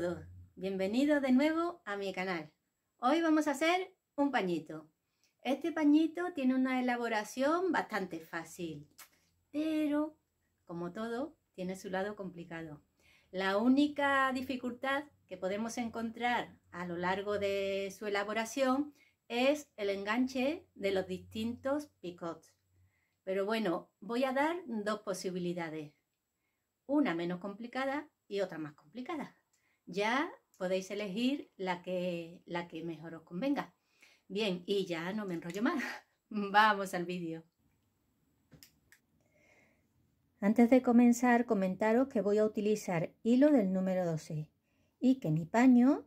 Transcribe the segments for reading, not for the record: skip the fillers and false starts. todos, bienvenidos de nuevo a mi canal. Hoy vamos a hacer un pañito. Este pañito tiene una elaboración bastante fácil, pero como todo tiene su lado complicado. La única dificultad que podemos encontrar a lo largo de su elaboración es el enganche de los distintos picots. Pero bueno, voy a dar dos posibilidades, una menos complicada y otra más complicada. Ya podéis elegir la que mejor os convenga. Bien, y ya no me enrollo más. Vamos al vídeo. Antes de comenzar, comentaros que voy a utilizar hilo del número 12 y que mi paño,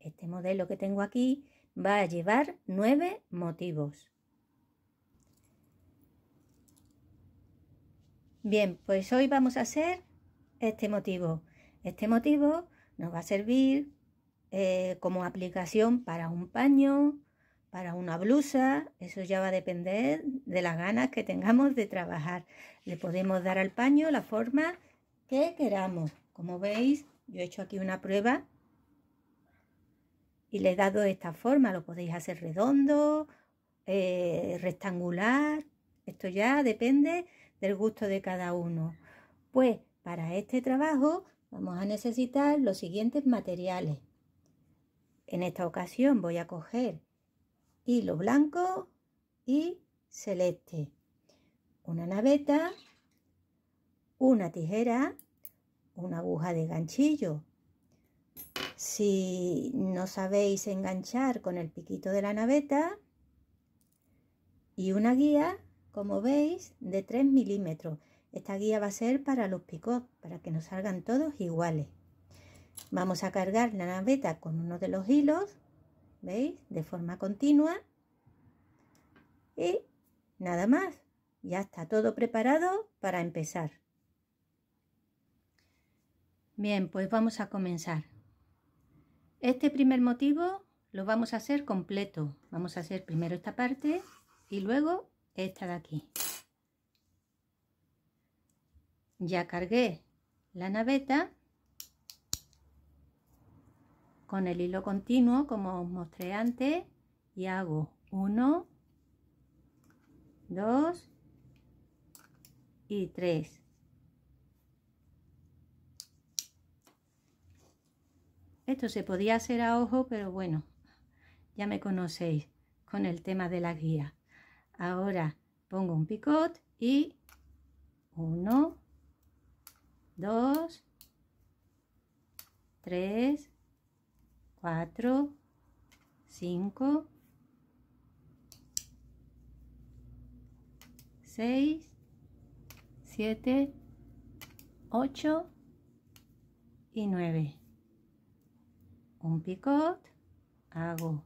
este modelo que tengo aquí, va a llevar 9 motivos. Bien, pues hoy vamos a hacer este motivo. Este motivo nos va a servir como aplicación para un paño, para una blusa. Eso ya va a depender de las ganas que tengamos de trabajar. Le podemos dar al paño la forma que queramos. Como veis, yo he hecho aquí una prueba y le he dado esta forma. Lo podéis hacer redondo, rectangular. Esto ya depende del gusto de cada uno. Pues para este trabajo vamos a necesitar los siguientes materiales. En esta ocasión voy a coger hilo blanco y celeste, una naveta, una tijera, una aguja de ganchillo. Si no sabéis enganchar, con el piquito de la naveta, y una guía, como veis, de 3 milímetros. Esta guía va a ser para los picots, para que nos salgan todos iguales. Vamos a cargar la naveta con uno de los hilos, ¿veis? De forma continua. Y nada más, ya está todo preparado para empezar. Bien, pues vamos a comenzar. Este primer motivo lo vamos a hacer completo. Vamos a hacer primero esta parte y luego esta de aquí. Ya cargué la naveta con el hilo continuo, como os mostré antes, y hago 1, 2 y 3. Esto se podía hacer a ojo, pero bueno, ya me conocéis con el tema de la guía. Ahora pongo un picot y 1, 2, 3, 4, 5, 6, 7, 8 y 9. Un picot, hago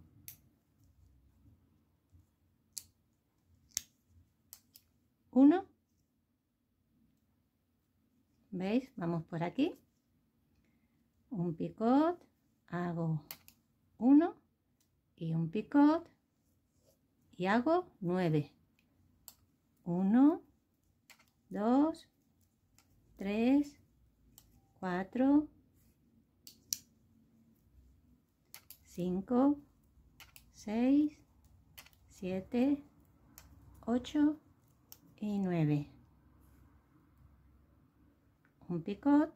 1. ¿Veis? Vamos por aquí. Un picot, hago 1 y un picot y hago 9. 1, 2, 3, 4, 5, 6, 7, 8 y 9. Un picot,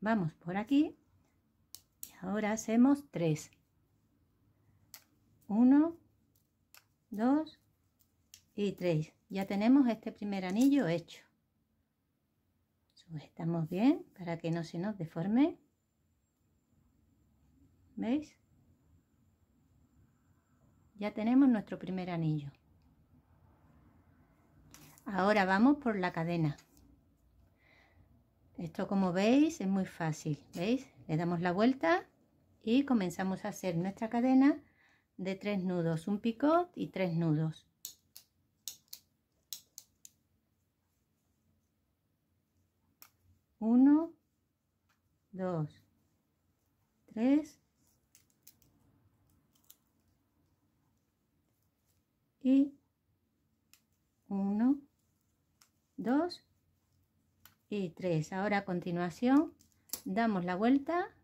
vamos por aquí y ahora hacemos 3. 1, 2 y 3. Ya tenemos este primer anillo hecho. Sujetamos bien para que no se nos deforme. ¿Veis? Ya tenemos nuestro primer anillo. Ahora vamos por la cadena. Esto, como veis, es muy fácil, ¿veis? Le damos la vuelta y comenzamos a hacer nuestra cadena de 3 nudos, un picot y 3 nudos. Uno, dos, tres y uno, dos y 3. Ahora a continuación damos la vuelta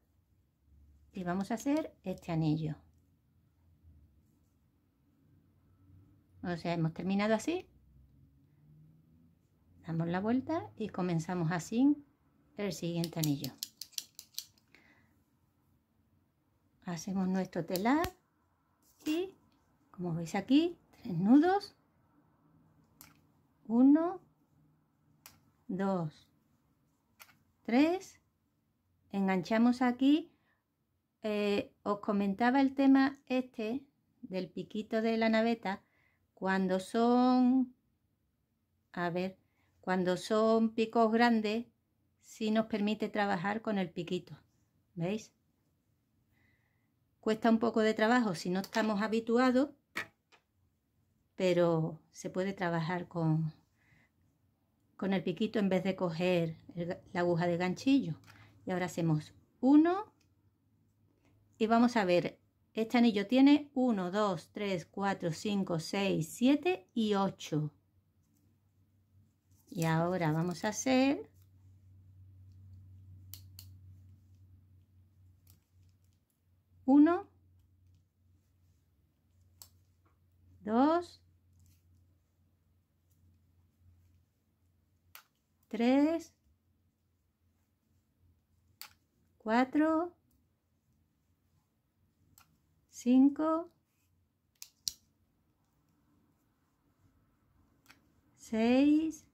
y vamos a hacer este anillo. O sea, hemos terminado así, damos la vuelta y comenzamos así el siguiente anillo. Hacemos nuestro telar y, como veis aquí, 3 nudos, 1, 2, 3, enganchamos aquí. Os comentaba el tema este del piquito de la naveta. Cuando son, a ver, cuando son picos grandes, sí nos permite trabajar con el piquito, ¿veis? Cuesta un poco de trabajo si no estamos habituados, pero se puede trabajar con el piquito en vez de coger la aguja de ganchillo. Y ahora hacemos 1 y vamos a ver, este anillo tiene 1, 2, 3, 4, 5, 6, 7 y 8. Y ahora vamos a hacer 1, 2, 3, 4, 5, 6,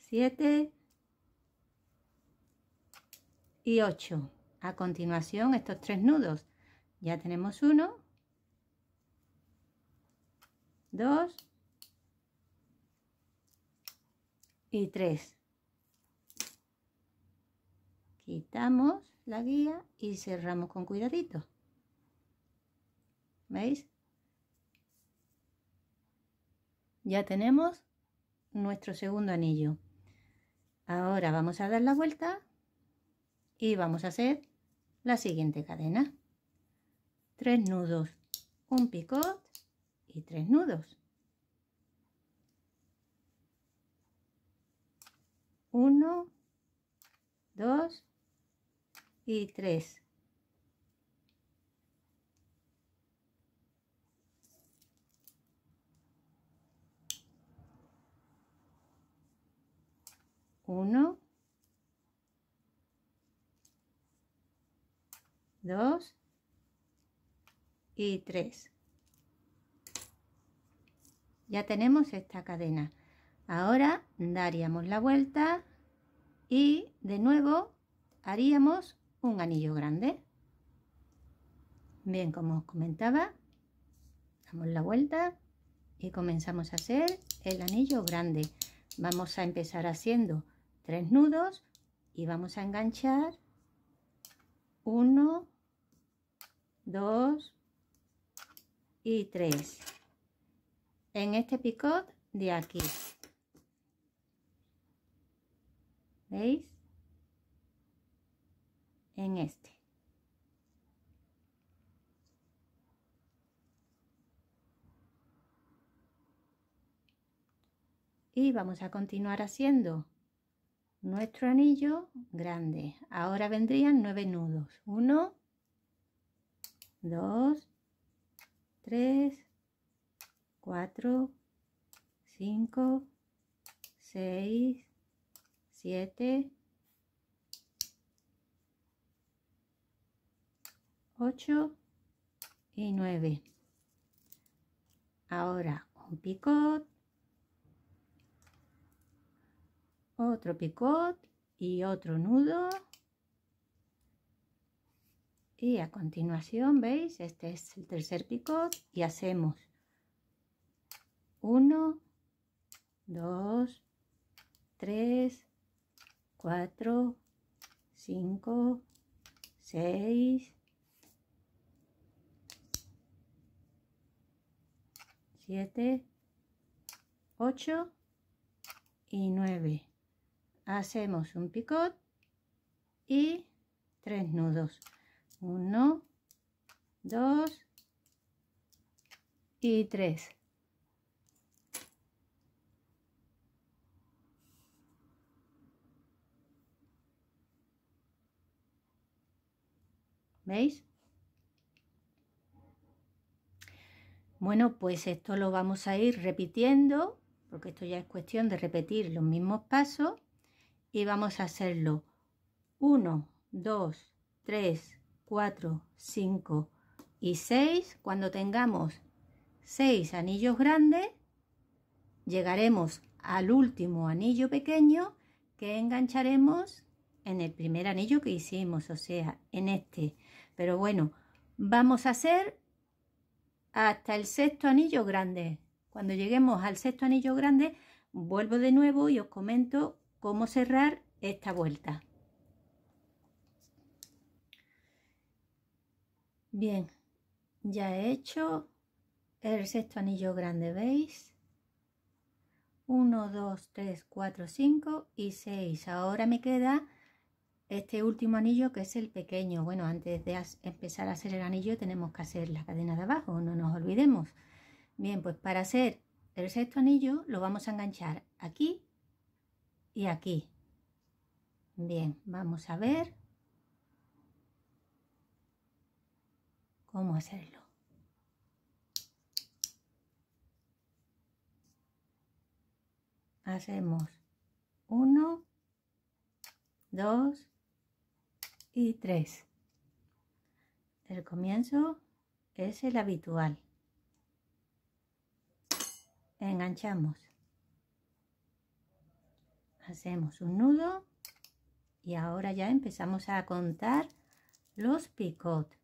7 y 8. A continuación, estos 3 nudos. Ya tenemos 1, 2 y 3. Quitamos la guía y cerramos con cuidadito. ¿Veis? Ya tenemos nuestro segundo anillo. Ahora vamos a dar la vuelta y vamos a hacer la siguiente cadena. 3 nudos, un picot y 3 nudos. 1, 2 y 3. Uno, dos y 3. Ya tenemos esta cadena. Ahora daríamos la vuelta y de nuevo haríamos un anillo grande. Bien, como os comentaba, damos la vuelta y comenzamos a hacer el anillo grande. Vamos a empezar haciendo 3 nudos y vamos a enganchar 1, 2 y 3 en este picot de aquí. ¿Veis? En este. Y vamos a continuar haciendo nuestro anillo grande. Ahora vendrían 9 nudos. 1, 2, 3, 4, 5, 6, 7, 8 y 9. Ahora un picot, otro picot y otro nudo, y a continuación, veis, este es el tercer picot y hacemos 1, 2, 3, 4, 5, 6, 7, 8 y 9. Hacemos un picot y 3 nudos. 1, 2 y 3. ¿Veis? Bueno, pues esto lo vamos a ir repitiendo, porque esto ya es cuestión de repetir los mismos pasos, y vamos a hacerlo 1, 2, 3, 4, 5 y 6. Cuando tengamos 6 anillos grandes, llegaremos al último anillo pequeño que engancharemos en el primer anillo que hicimos, o sea, en este. Pero bueno, vamos a hacer hasta el sexto anillo grande. Cuando lleguemos al sexto anillo grande, vuelvo de nuevo y os comento cómo cerrar esta vuelta. Bien, ya he hecho el sexto anillo grande, ¿veis? 1, 2, 3, 4, 5 y 6. Ahora me queda este último anillo, que es el pequeño. Bueno, antes de empezar a hacer el anillo tenemos que hacer la cadena de abajo, no nos olvidemos. Bien, pues para hacer el sexto anillo lo vamos a enganchar aquí y aquí. Bien, vamos a ver cómo hacerlo. Hacemos 1, 2 y 3. El comienzo es el habitual. Enganchamos, hacemos un nudo y ahora ya empezamos a contar los picots.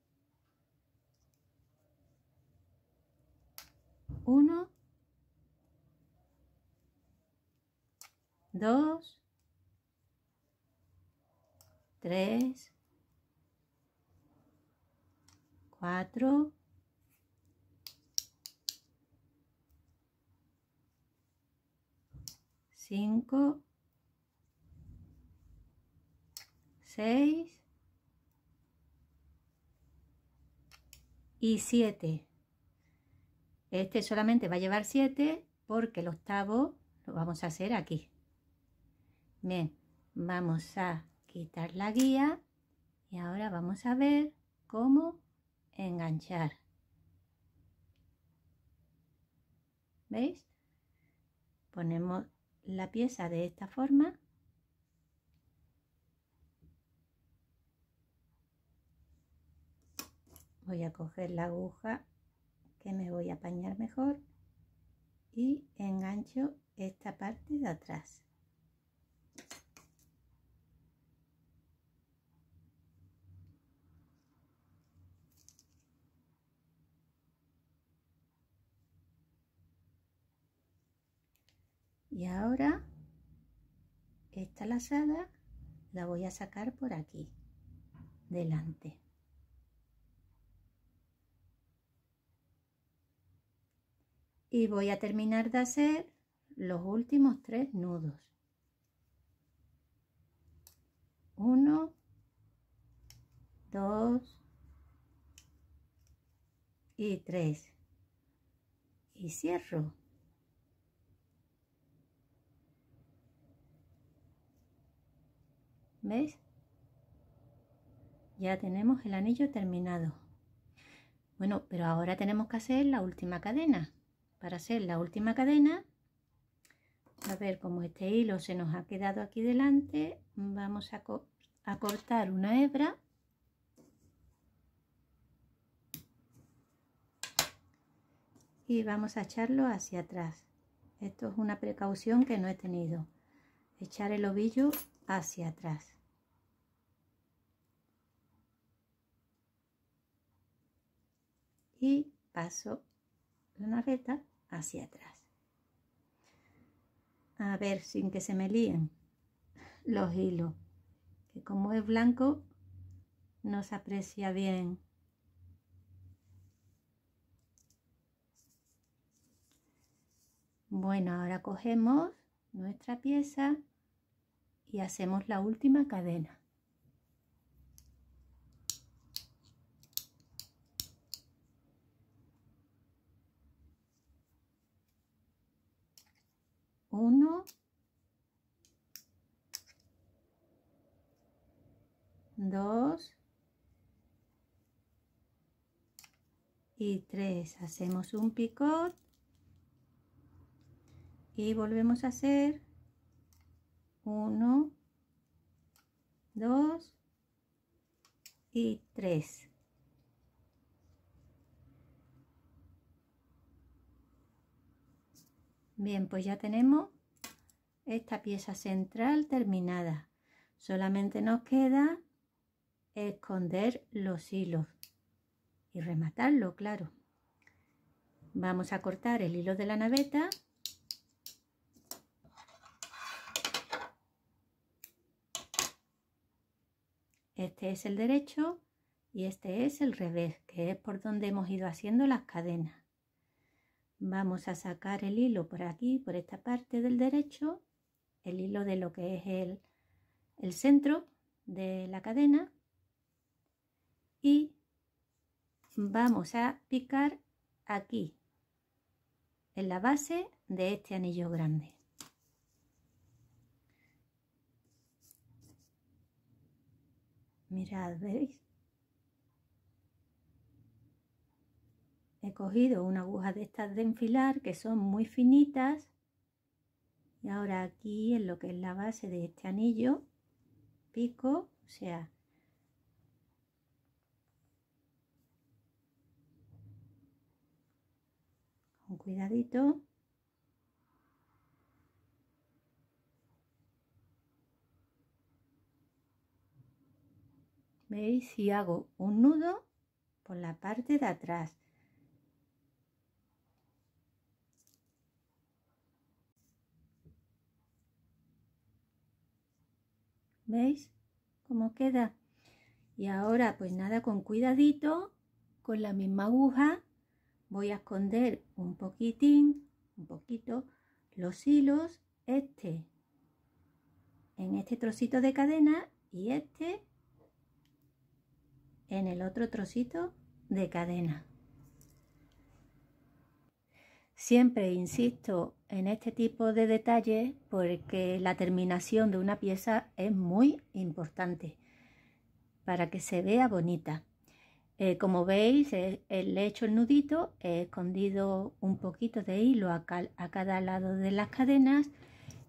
1, 2, 3, 4, 5, 6 y 7. Este solamente va a llevar 7 porque el octavo lo vamos a hacer aquí. Bien, vamos a quitar la guía y ahora vamos a ver cómo enganchar. ¿Veis? Ponemos la pieza de esta forma . Voy a coger la aguja que me voy a apañar mejor y engancho esta parte de atrás. Y ahora esta lazada la voy a sacar por aquí, delante. Y voy a terminar de hacer los últimos 3 nudos. 1, 2 y 3. Y cierro. ¿Veis? Ya tenemos el anillo terminado. Bueno, pero ahora tenemos que hacer la última cadena. Para hacer la última cadena, a ver, como este hilo se nos ha quedado aquí delante, vamos a cortar una hebra y vamos a echarlo hacia atrás. Esto es una precaución que no he tenido, echar el ovillo hacia atrás. Y paso la narreta hacia atrás. A ver, sin que se me líen los hilos, que como es blanco no se aprecia bien. Bueno, ahora cogemos nuestra pieza y hacemos la última cadena. Uno, dos y 3, hacemos un picot y volvemos a hacer 1, 2 y 3. Bien, pues ya tenemos esta pieza central terminada. Solamente nos queda esconder los hilos y rematarlo, claro. Vamos a cortar el hilo de la naveta . Este es el derecho y este es el revés, que es por donde hemos ido haciendo las cadenas. Vamos a sacar el hilo por aquí, por esta parte del derecho, el hilo de lo que es el centro de la cadena, y vamos a picar aquí, en la base de este anillo grande. Mirad, ¿veis? He cogido una aguja de estas de enfilar que son muy finitas y ahora aquí en lo que es la base de este anillo pico, o sea, con cuidadito. ¿Veis? Y hago un nudo por la parte de atrás. ¿Veis cómo queda? Y ahora, pues nada, con cuidadito, con la misma aguja, voy a esconder un poquito, los hilos, este, en este trocito de cadena y este, en el otro trocito de cadena. Siempre insisto en este tipo de detalles porque la terminación de una pieza es muy importante para que se vea bonita. Como veis, le he hecho el nudito, he escondido un poquito de hilo a cada lado de las cadenas,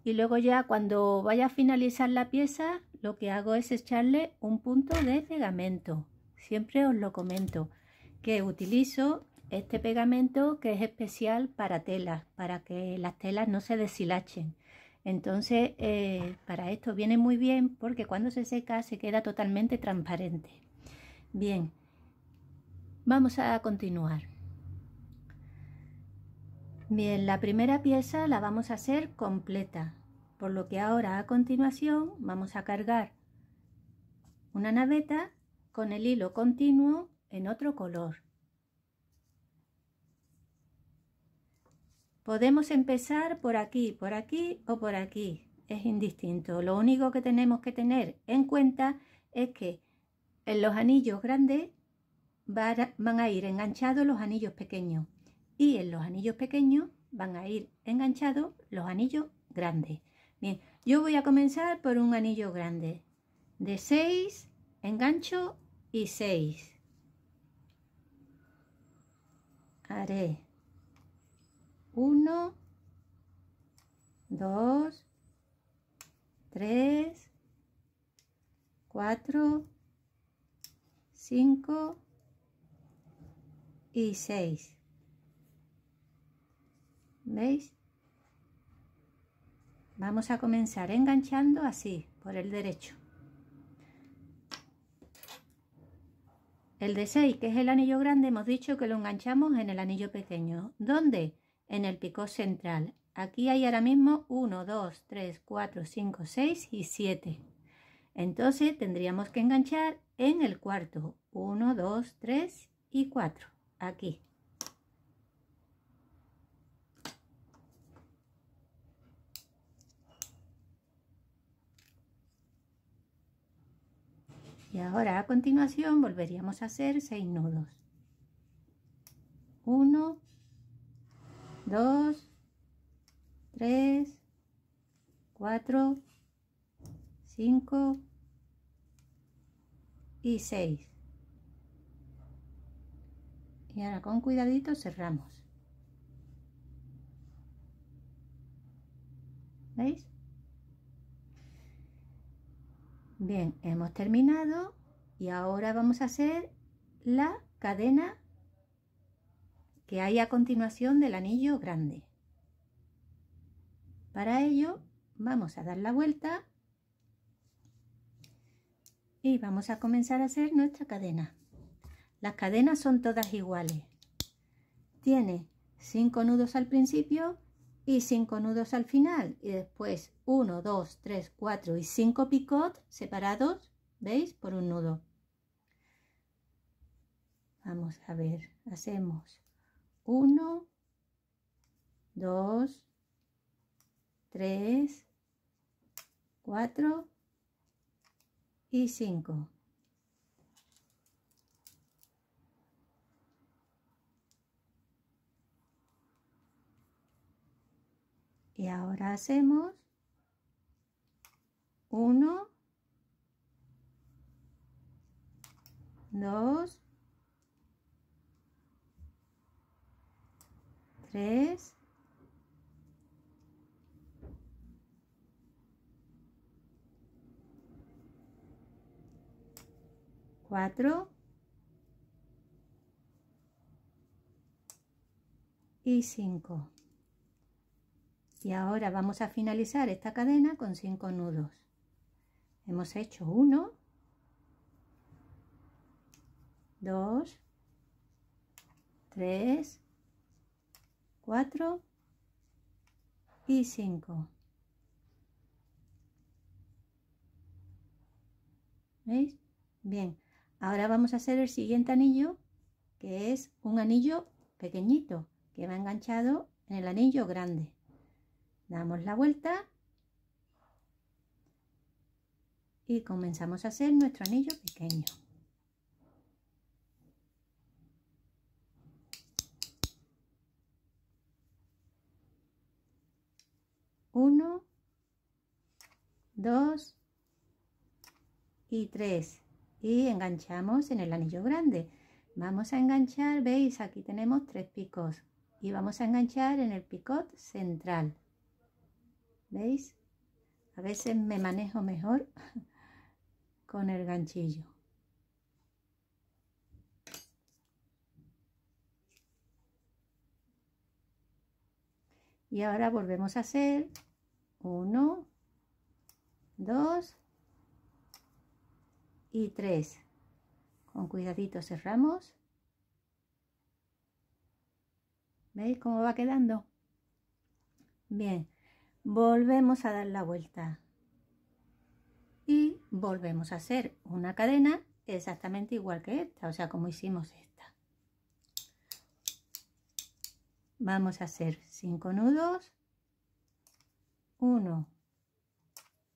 y luego ya cuando vaya a finalizar la pieza lo que hago es echarle un punto de pegamento. Siempre os lo comento, que utilizo este pegamento que es especial para telas, para que las telas no se deshilachen. Entonces, para esto viene muy bien porque cuando se seca se queda totalmente transparente. Bien, vamos a continuar. Bien, la primera pieza la vamos a hacer completa, por lo que ahora a continuación vamos a cargar una naveta con el hilo continuo en otro color. Podemos empezar por aquí o por aquí, es indistinto. Lo único que tenemos que tener en cuenta es que en los anillos grandes van a ir enganchados los anillos pequeños y en los anillos pequeños van a ir enganchados los anillos grandes. Bien, yo voy a comenzar por un anillo grande de 6, engancho y 6. Haré 1, 2, 3, 4, 5 y 6. ¿Veis? Vamos a comenzar enganchando así, por el derecho. El de 6, que es el anillo grande, hemos dicho que lo enganchamos en el anillo pequeño. ¿Dónde? En el picot central. Aquí hay ahora mismo 1, 2, 3, 4, 5, 6 y 7. Entonces tendríamos que enganchar en el cuarto. 1, 2, 3 y 4. Aquí. Y ahora a continuación volveríamos a hacer 6 nudos. 1, 2, 3, 4, 5 y 6. y ahora con cuidadito cerramos. ¿Veis? Bien, hemos terminado y ahora vamos a hacer la cadena que hay a continuación del anillo grande. Para ello vamos a dar la vuelta y vamos a comenzar a hacer nuestra cadena. Las cadenas son todas iguales. Tiene 5 nudos al principio y 5 nudos al final. Y después 1, 2, 3, 4 y 5 picots separados, ¿veis? Por un nudo. Vamos a ver, hacemos 1, 2, 3, 4 y 5. Y ahora hacemos 1, 2, 3, 4 y 5. Y ahora vamos a finalizar esta cadena con 5 nudos. Hemos hecho 1, 2, 3, 4 y 5. ¿Veis? Bien, ahora vamos a hacer el siguiente anillo, que es un anillo pequeñito que va enganchado en el anillo grande. Damos la vuelta y comenzamos a hacer nuestro anillo pequeño. Uno, dos y tres. Y enganchamos en el anillo grande. Vamos a enganchar, veis, aquí tenemos 3 picos. Y vamos a enganchar en el picot central. ¿Veis? A veces me manejo mejor con el ganchillo. Y ahora volvemos a hacer 1, 2 y 3. Con cuidadito cerramos. ¿Veis cómo va quedando? Bien. Volvemos a dar la vuelta y volvemos a hacer una cadena exactamente igual que esta, o sea, como hicimos esta. Vamos a hacer 5 nudos, 1,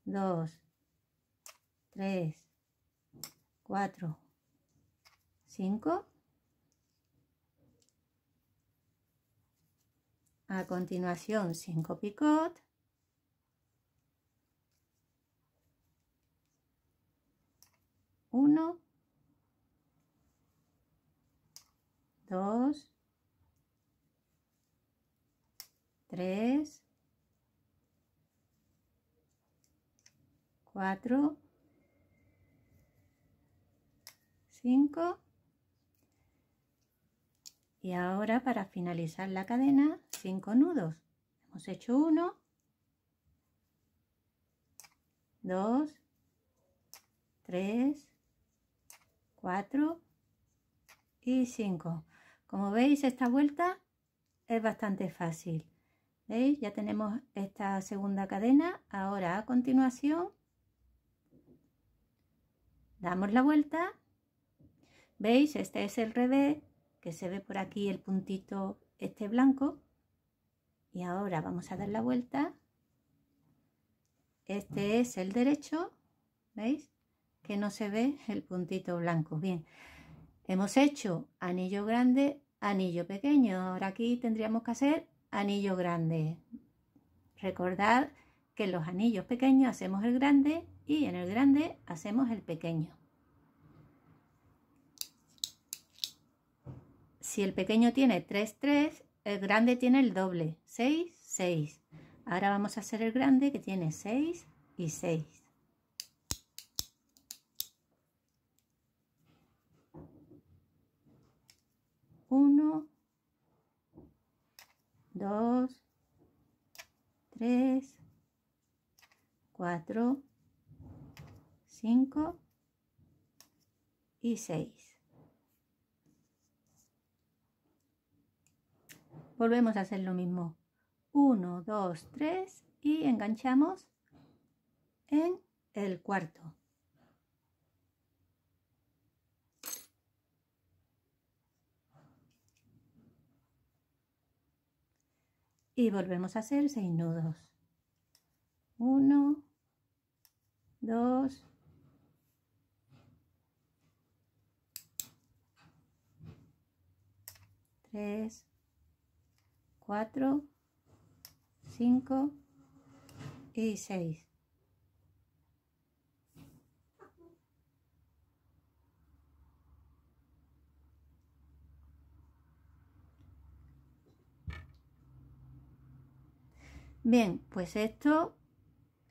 2, 3, 4, 5. A continuación 5 picots. Uno, dos, tres, cuatro, cinco. Y ahora para finalizar la cadena, 5 nudos. Hemos hecho 1, 2, 3, 4 y 5. Como veis, esta vuelta es bastante fácil. ¿Veis? Ya tenemos esta segunda cadena. Ahora, a continuación, damos la vuelta. ¿Veis? Este es el revés, que se ve por aquí el puntito este blanco. Y ahora vamos a dar la vuelta. Este es el derecho, ¿veis? Que no se ve el puntito blanco. Bien, hemos hecho anillo grande, anillo pequeño. Ahora aquí tendríamos que hacer anillo grande. Recordad que en los anillos pequeños hacemos el grande y en el grande hacemos el pequeño. Si el pequeño tiene 3, 3, el grande tiene el doble, 6, 6. Ahora vamos a hacer el grande que tiene 6 y 6. Uno, dos, tres, cuatro, cinco y seis. Volvemos a hacer lo mismo. 1, 2, 3 y enganchamos en el cuarto. Y volvemos a hacer 6 nudos. 1, 2, 3, 4, 5 y 6. Bien, pues esto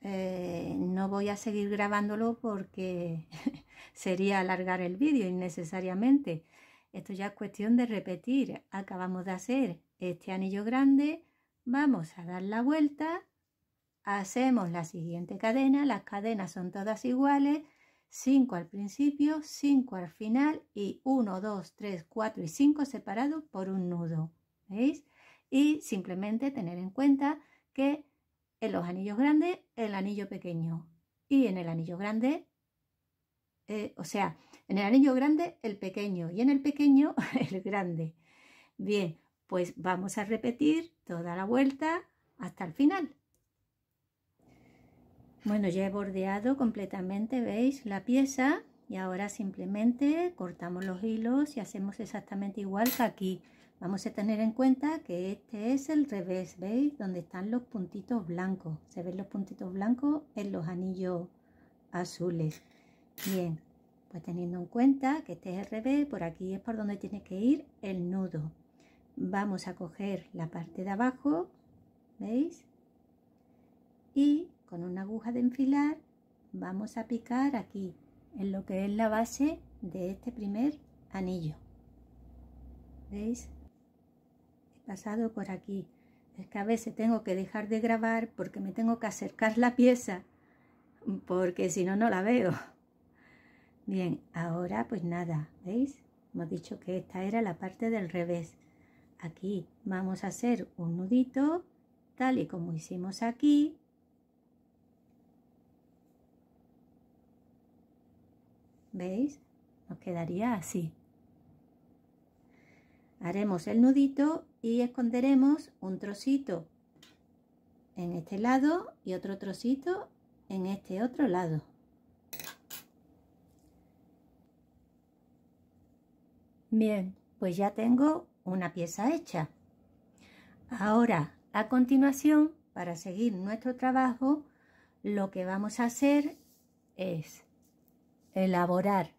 no voy a seguir grabándolo porque sería alargar el vídeo innecesariamente. Esto ya es cuestión de repetir. Acabamos de hacer este anillo grande. Vamos a dar la vuelta, hacemos la siguiente cadena, las cadenas son todas iguales, 5 al principio, 5 al final y 1, 2, 3, 4 y 5 separados por un nudo, ¿veis? Y simplemente tener en cuenta que en los anillos grandes el anillo pequeño y en el anillo grande, en el anillo grande el pequeño y en el pequeño el grande. Bien. Pues vamos a repetir toda la vuelta hasta el final. Bueno, ya he bordeado completamente, ¿veis? La pieza y ahora simplemente cortamos los hilos y hacemos exactamente igual que aquí. Vamos a tener en cuenta que este es el revés, ¿veis? Donde están los puntitos blancos. Se ven los puntitos blancos en los anillos azules. Bien, pues teniendo en cuenta que este es el revés, por aquí es por donde tiene que ir el nudo. Vamos a coger la parte de abajo, ¿veis? Y con una aguja de enfilar vamos a picar aquí, en lo que es la base de este primer anillo. ¿Veis? He pasado por aquí. Es que a veces tengo que dejar de grabar porque me tengo que acercar la pieza, porque si no, no la veo. Bien, ahora pues nada, ¿veis? Hemos dicho que esta era la parte del revés. Aquí vamos a hacer un nudito, tal y como hicimos aquí. ¿Veis? Nos quedaría así. Haremos el nudito y esconderemos un trocito en este lado y otro trocito en este otro lado. Bien, pues ya tengo una pieza hecha. Ahora, a continuación, para seguir nuestro trabajo, lo que vamos a hacer es elaborar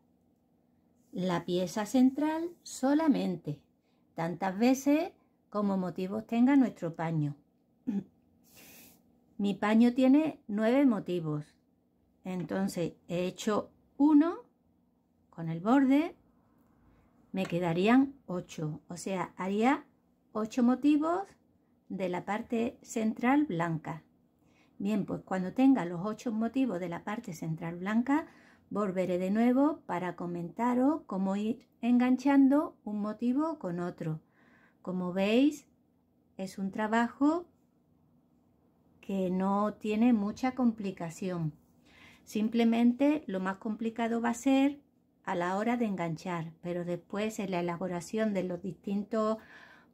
la pieza central solamente, tantas veces como motivos tenga nuestro paño. Mi paño tiene 9 motivos, entonces he hecho uno con el borde. Me quedarían 8, o sea, haría 8 motivos de la parte central blanca. Bien, pues cuando tenga los 8 motivos de la parte central blanca, volveré de nuevo para comentaros cómo ir enganchando un motivo con otro. Como veis, es un trabajo que no tiene mucha complicación. Simplemente lo más complicado va a ser a la hora de enganchar, pero después en la elaboración de los distintos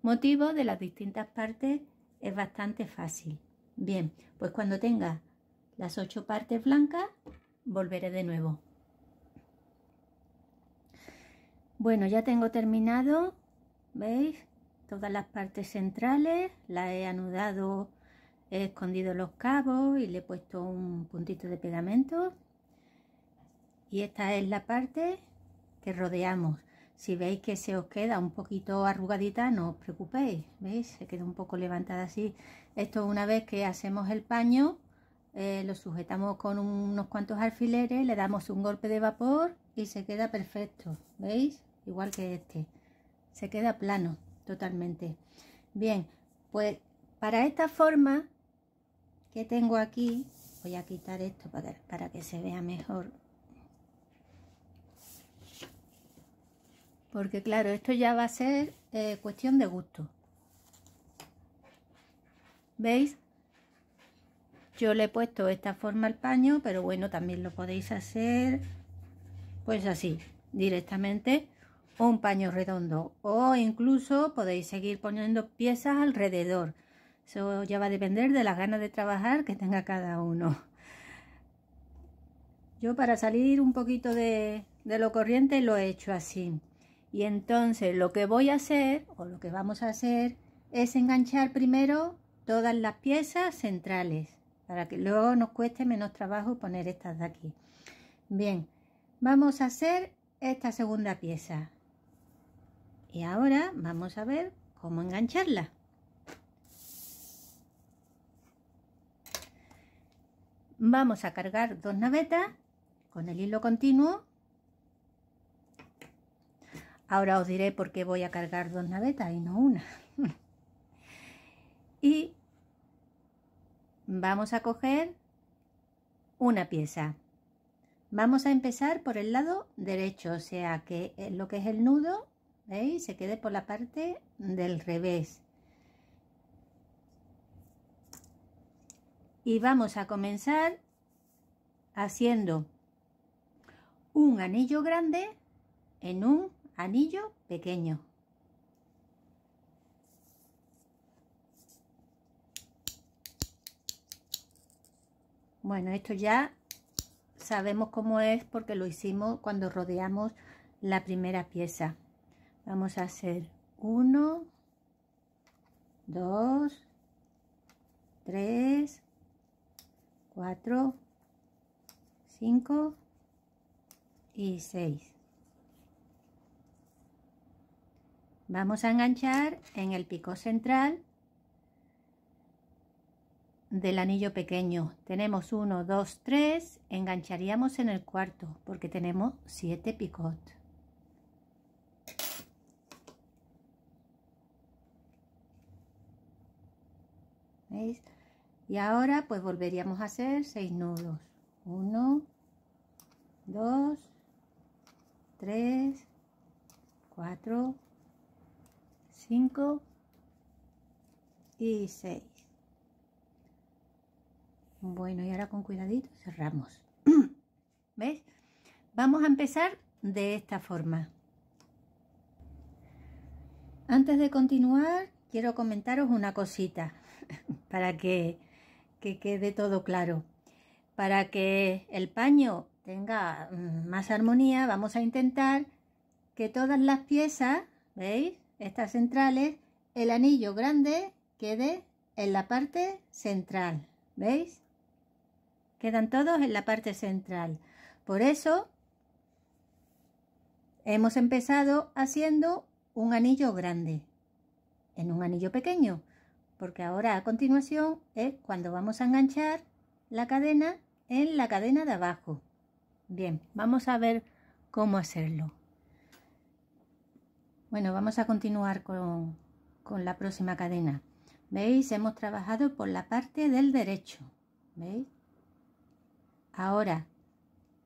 motivos de las distintas partes es bastante fácil. Bien, pues cuando tenga las 8 partes blancas volveré de nuevo. Bueno, ya tengo terminado, ¿veis? Todas las partes centrales las he anudado, he escondido los cabos y le he puesto un puntito de pegamento. Y esta es la parte que rodeamos. Si veis que se os queda un poquito arrugadita, no os preocupéis, ¿veis? Se queda un poco levantada así. Esto, una vez que hacemos el paño, lo sujetamos con unos cuantos alfileres, le damos un golpe de vapor y se queda perfecto, ¿veis? Igual que este, se queda plano totalmente. Bien, pues para esta forma que tengo aquí, voy a quitar esto para que se vea mejor. Porque claro, esto ya va a ser cuestión de gusto. ¿Veis? Yo le he puesto esta forma al paño, pero bueno, también lo podéis hacer pues así, directamente, o un paño redondo. O incluso podéis seguir poniendo piezas alrededor. Eso ya va a depender de las ganas de trabajar que tenga cada uno. Yo, para salir un poquito de lo corriente, lo he hecho así. Y entonces lo que voy a hacer, o lo que vamos a hacer, es enganchar primero todas las piezas centrales, para que luego nos cueste menos trabajo poner estas de aquí. Bien, vamos a hacer esta segunda pieza. Y ahora vamos a ver cómo engancharla. Vamos a cargar dos navetas con el hilo continuo. Ahora os diré por qué voy a cargar dos navetas y no una. Y vamos a coger una pieza. Vamos a empezar por el lado derecho, o sea que lo que es el nudo, ¿veis?, se quede por la parte del revés. Y vamos a comenzar haciendo un anillo grande en un anillo pequeño. Bueno, esto ya sabemos cómo es porque lo hicimos cuando rodeamos la primera pieza. Vamos a hacer 1, 2, 3, 4, 5 y 6. Vamos a enganchar en el pico central del anillo pequeño. Tenemos 1, 2, 3, engancharíamos en el cuarto porque tenemos 7 picot. ¿Veis? Y ahora pues volveríamos a hacer 6 nudos. 1, 2, 3, 4, 5 y 6. Bueno, y ahora con cuidadito cerramos. ¿Ves? Vamos a empezar de esta forma. Antes de continuar, quiero comentaros una cosita para que quede todo claro. Para que el paño tenga más armonía, vamos a intentar que todas las piezas, ¿veis?, estas centrales, el anillo grande quede en la parte central, ¿veis? Quedan todos en la parte central. Por eso hemos empezado haciendo un anillo grande en un anillo pequeño, porque ahora a continuación es cuando vamos a enganchar la cadena en la cadena de abajo. Bien, vamos a ver cómo hacerlo. Bueno, vamos a continuar con la próxima cadena. ¿Veis? Hemos trabajado por la parte del derecho. ¿Veis? Ahora,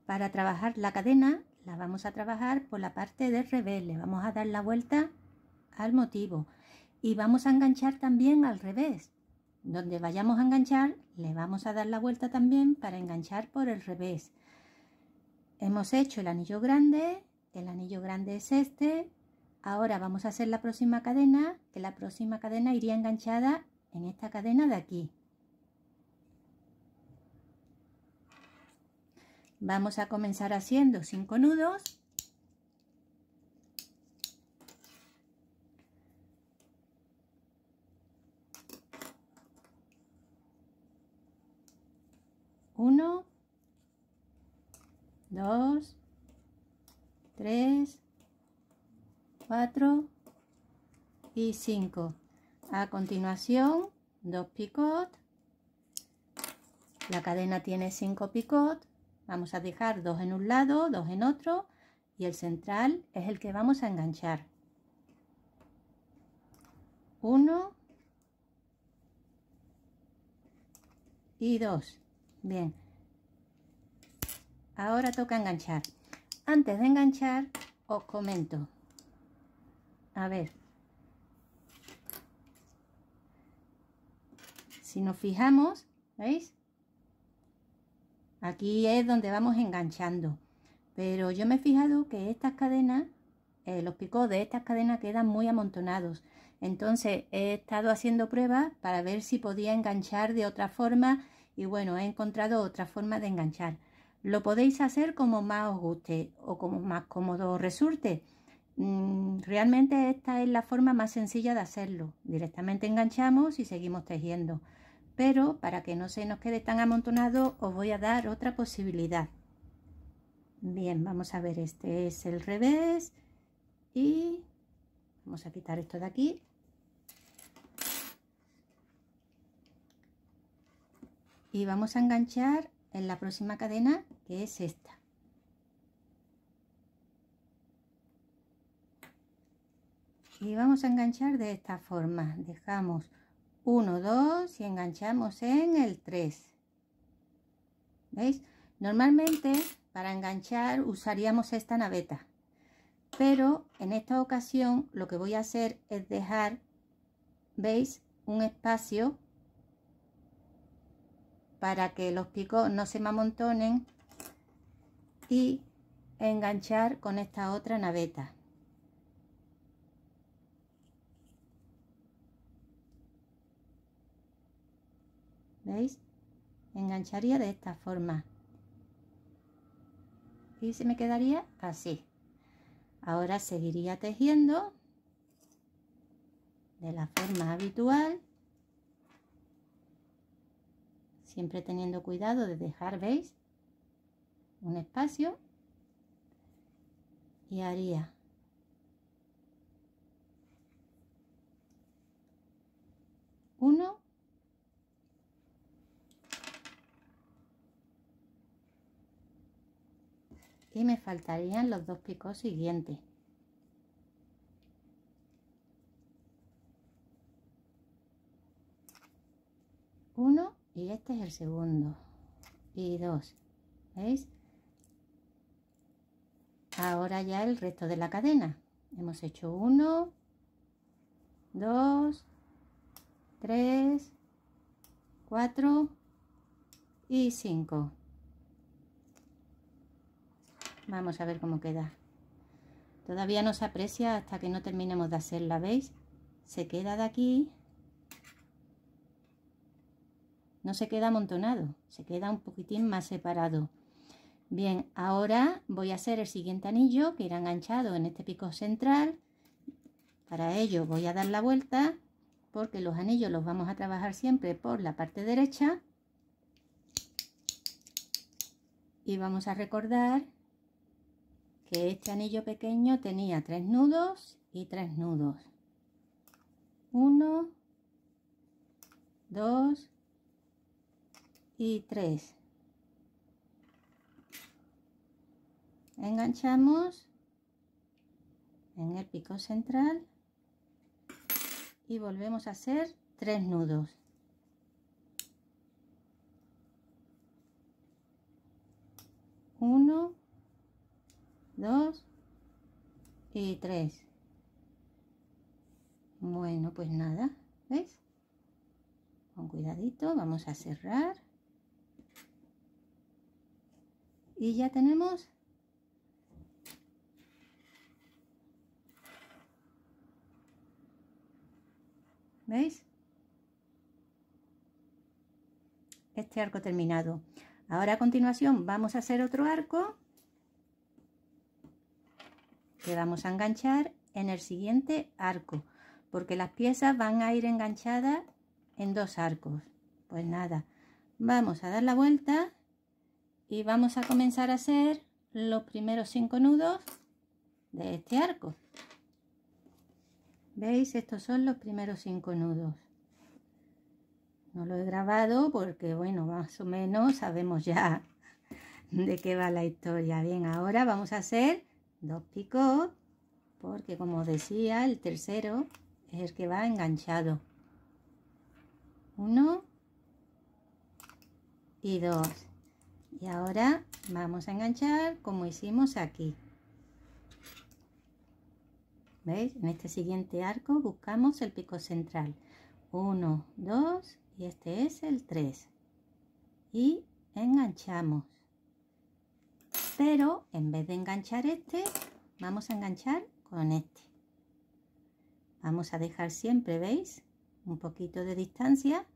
para trabajar la cadena, la vamos a trabajar por la parte del revés. Le vamos a dar la vuelta al motivo. Y vamos a enganchar también al revés. Donde vayamos a enganchar, le vamos a dar la vuelta también para enganchar por el revés. Hemos hecho el anillo grande. El anillo grande es este. Ahora vamos a hacer la próxima cadena, que la próxima cadena iría enganchada en esta cadena de aquí. Vamos a comenzar haciendo 5 nudos. Uno, dos, tres, 4 y 5. A continuación, 2 picot. La cadena tiene 5 picot. Vamos a dejar 2 en un lado, 2 en otro, y el central es el que vamos a enganchar. 1 y 2. Bien, ahora toca enganchar. Antes de enganchar os comento, a ver, si nos fijamos, ¿veis? Aquí es donde vamos enganchando, pero yo me he fijado que estas cadenas, los picots de estas cadenas quedan muy amontonados. Entonces he estado haciendo pruebas para ver si podía enganchar de otra forma y bueno, he encontrado otra forma de enganchar. Lo podéis hacer como más os guste o como más cómodo os resulte. Realmente esta es la forma más sencilla de hacerlo. Directamente enganchamos y seguimos tejiendo. Pero para que no se nos quede tan amontonado os voy a dar otra posibilidad. Bien, vamos a ver, este es el revés y vamos a quitar esto de aquí. Y vamos a enganchar en la próxima cadena, que es esta. Y vamos a enganchar de esta forma. Dejamos 1, 2 y enganchamos en el 3. ¿Veis? Normalmente para enganchar usaríamos esta naveta, pero en esta ocasión lo que voy a hacer es dejar, ¿veis?, un espacio para que los picots no se me amontonen y enganchar con esta otra naveta. ¿Veis? Engancharía de esta forma y se me quedaría así. Ahora seguiría tejiendo de la forma habitual, siempre teniendo cuidado de dejar, ¿veis?, un espacio, y haría uno y me faltarían los dos picots siguientes. Uno, y este es el segundo, y dos. ¿Veis? Ahora ya el resto de la cadena. Hemos hecho 1, 2, 3, 4 y 5. Vamos a ver cómo queda. Todavía no se aprecia hasta que no terminemos de hacerla, ¿veis? Se queda de aquí. No se queda amontonado, se queda un poquitín más separado. Bien, ahora voy a hacer el siguiente anillo que irá enganchado en este pico central. Para ello voy a dar la vuelta, porque los anillos los vamos a trabajar siempre por la parte derecha. Y vamos a recordar que este anillo pequeño tenía 3 nudos y 3 nudos. 1, 2 y 3. Enganchamos en el pico central y volvemos a hacer 3 nudos. Uno, 2 y 3. Bueno, pues nada, ¿veis? Con cuidadito vamos a cerrar y ya tenemos ¿veis? Este arco terminado. Ahora a continuación vamos a hacer otro arco que vamos a enganchar en el siguiente arco, porque las piezas van a ir enganchadas en 2 arcos. Pues nada, vamos a dar la vuelta y vamos a comenzar a hacer los primeros 5 nudos de este arco. ¿Veis? Estos son los primeros 5 nudos. No lo he grabado porque, bueno, más o menos sabemos ya de qué va la historia. Bien, ahora vamos a hacer 2 picots, porque como os decía, el tercero es el que va enganchado. 1 y 2. Y ahora vamos a enganchar como hicimos aquí. ¿Veis? En este siguiente arco buscamos el pico central. 1, 2 y este es el 3. Y enganchamos. Pero en vez de enganchar este, vamos a enganchar con este. Vamos a dejar siempre, ¿veis?, un poquito de distancia.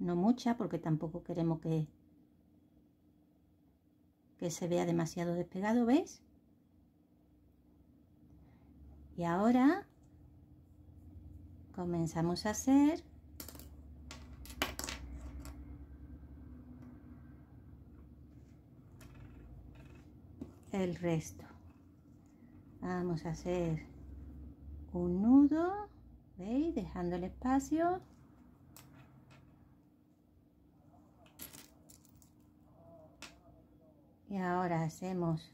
No mucha, porque tampoco queremos que se vea demasiado despegado, ¿veis? Y ahora comenzamos a hacer el resto. Vamos a hacer un nudo, ¿veis?, dejando el espacio. Y ahora hacemos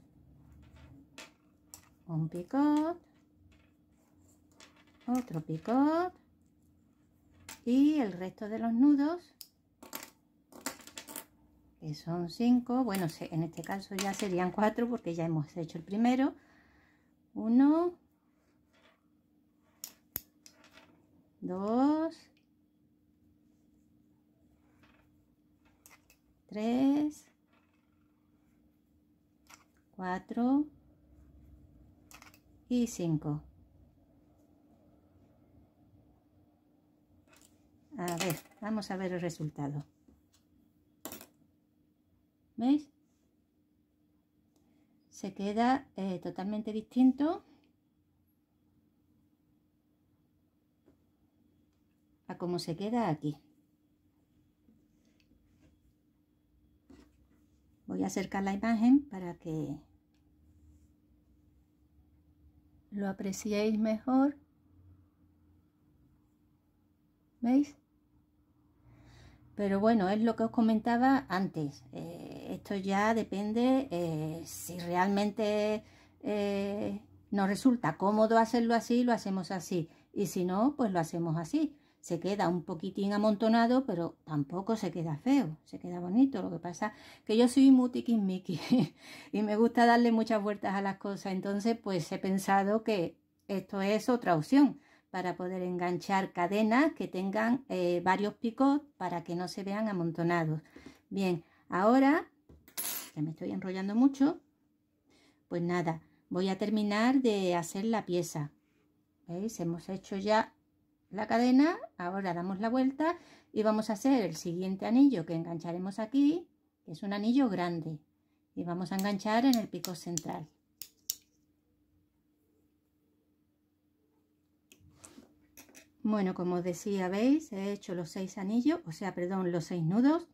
un picot, otro picot y el resto de los nudos, que son 5, bueno, en este caso ya serían 4 porque ya hemos hecho el primero. 1, 2, 3, 4 y 5. A ver, vamos a ver el resultado. ¿Veis? Se queda totalmente distinto a como se queda aquí. Voy a acercar la imagen para que lo apreciéis mejor. ¿Veis? Pero bueno, es lo que os comentaba antes. Esto ya depende si realmente nos resulta cómodo hacerlo así, lo hacemos así. Y si no, pues lo hacemos así. Se queda un poquitín amontonado, pero tampoco se queda feo, se queda bonito. Lo que pasa que yo soy muy tiquismiqui y me gusta darle muchas vueltas a las cosas. Entonces, pues he pensado que esto es otra opción para poder enganchar cadenas que tengan varios picots para que no se vean amontonados. Bien, ahora, que me estoy enrollando mucho, pues nada, voy a terminar de hacer la pieza. ¿Veis? Hemos hecho ya la cadena, ahora damos la vuelta y vamos a hacer el siguiente anillo que engancharemos aquí, que es un anillo grande, y vamos a enganchar en el pico central. Bueno, como os decía, veis, he hecho los 6 anillos, o sea, perdón, los 6 nudos,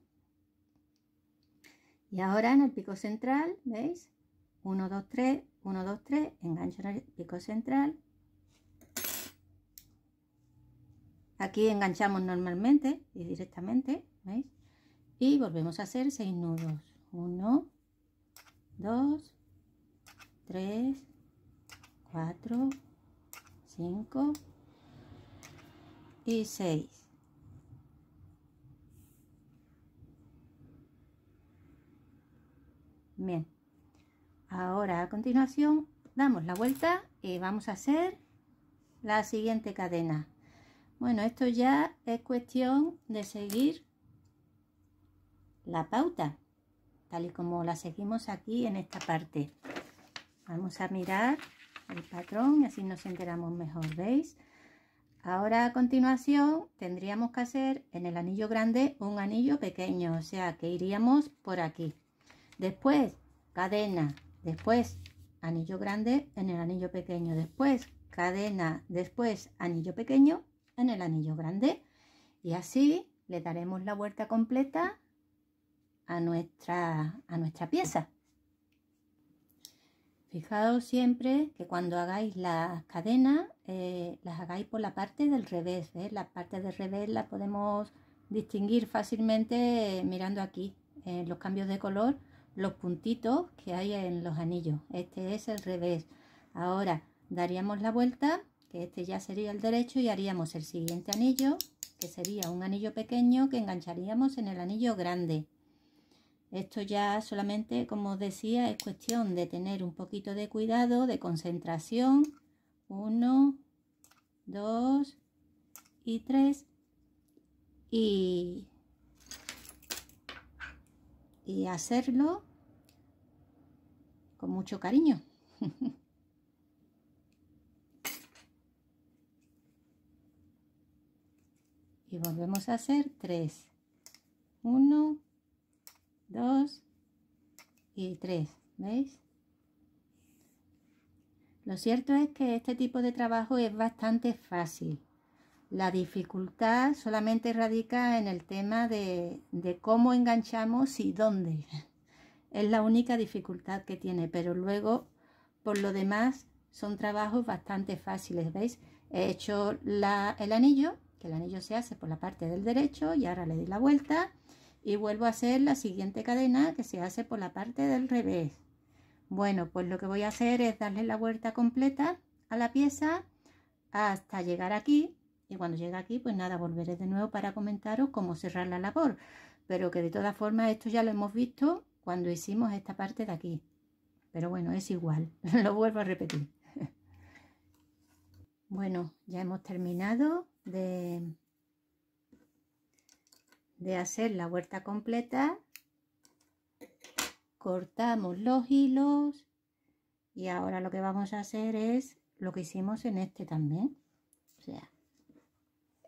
y ahora en el pico central, veis, 1, 2, 3, 1, 2, 3, engancho en el pico central. Aquí enganchamos normalmente y directamente, ¿veis? Y volvemos a hacer 6 nudos. 1, 2, 3, 4, 5 y 6. Bien. Ahora a continuación damos la vuelta y vamos a hacer la siguiente cadena. Bueno, esto ya es cuestión de seguir la pauta, tal y como la seguimos aquí en esta parte. Vamos a mirar el patrón y así nos enteramos mejor, ¿veis? Ahora a continuación tendríamos que hacer en el anillo grande un anillo pequeño, o sea que iríamos por aquí. Después cadena, después anillo grande en el anillo pequeño, después cadena, después anillo pequeño en el anillo grande, y así le daremos la vuelta completa a nuestra pieza. Fijaos siempre que cuando hagáis las cadenas, las hagáis por la parte del revés, ¿eh? La parte del revés la podemos distinguir fácilmente mirando aquí, en los cambios de color, los puntitos que hay en los anillos. Este es el revés. Ahora daríamos la vuelta, que este ya sería el derecho, y haríamos el siguiente anillo, que sería un anillo pequeño que engancharíamos en el anillo grande. Esto ya solamente, como os decía, es cuestión de tener un poquito de cuidado, de concentración. 1, 2 y 3. Y hacerlo con mucho cariño. Y volvemos a hacer 3. 1, 2 y 3, ¿veis? Lo cierto es que este tipo de trabajo es bastante fácil. La dificultad solamente radica en el tema de cómo enganchamos y dónde. Es la única dificultad que tiene, pero luego, por lo demás, son trabajos bastante fáciles, ¿veis? He hecho el anillo, que el anillo se hace por la parte del derecho, y ahora le doy la vuelta. Y vuelvo a hacer la siguiente cadena, que se hace por la parte del revés. Bueno, pues lo que voy a hacer es darle la vuelta completa a la pieza hasta llegar aquí. Y cuando llegue aquí, pues nada, volveré de nuevo para comentaros cómo cerrar la labor. Pero que de todas formas esto ya lo hemos visto cuando hicimos esta parte de aquí. Pero bueno, es igual, lo vuelvo a repetir. Bueno, ya hemos terminado de hacer la vuelta completa. Cortamos los hilos y ahora lo que vamos a hacer es lo que hicimos en este también, o sea,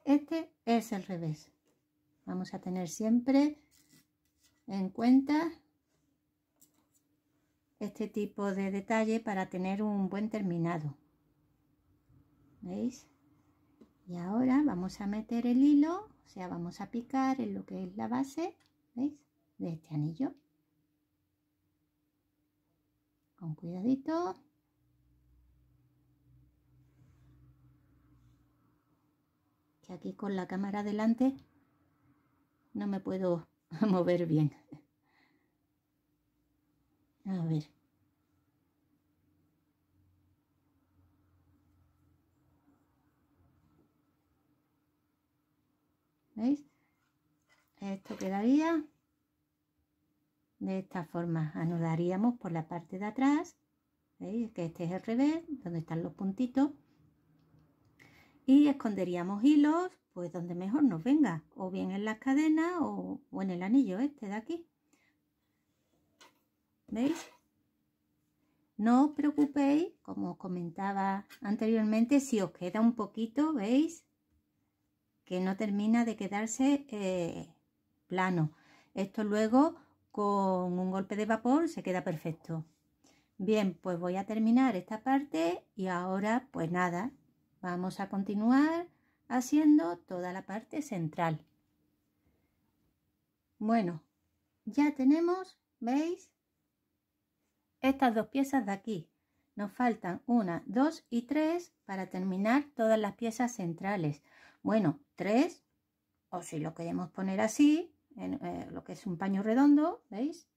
este es el revés. Vamos a tener siempre en cuenta este tipo de detalle para tener un buen terminado, ¿veis? Y ahora vamos a meter el hilo, o sea, vamos a picar en lo que es la base, ¿veis? De este anillo. Con cuidadito. Que aquí con la cámara delante no me puedo mover bien. A ver. ¿Veis? Esto quedaría de esta forma. Anudaríamos por la parte de atrás, ¿veis? Que este es el revés, donde están los puntitos. Y esconderíamos hilos, pues donde mejor nos venga, o bien en las cadenas o en el anillo este de aquí. ¿Veis? No os preocupéis, como os comentaba anteriormente, si os queda un poquito, ¿veis? Que no termina de quedarse plano. Esto luego con un golpe de vapor se queda perfecto. Bien, pues voy a terminar esta parte y ahora pues nada, vamos a continuar haciendo toda la parte central. Bueno, ya tenemos, ¿veis? Estas dos piezas de aquí. Nos faltan 1, 2 y 3 para terminar todas las piezas centrales. Bueno, 3, o si lo queremos poner así, en lo que es un paño redondo, ¿veis?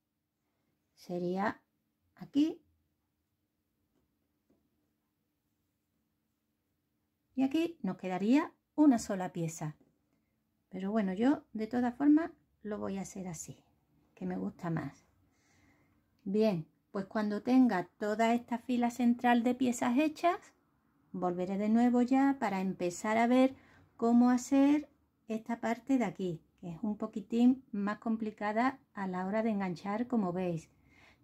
Sería aquí. Y aquí nos quedaría una sola pieza. Pero bueno, yo de todas formas lo voy a hacer así, que me gusta más. Bien, pues cuando tenga toda esta fila central de piezas hechas, volveré de nuevo ya para empezar a ver cómo hacer esta parte de aquí, que es un poquitín más complicada a la hora de enganchar, como veis,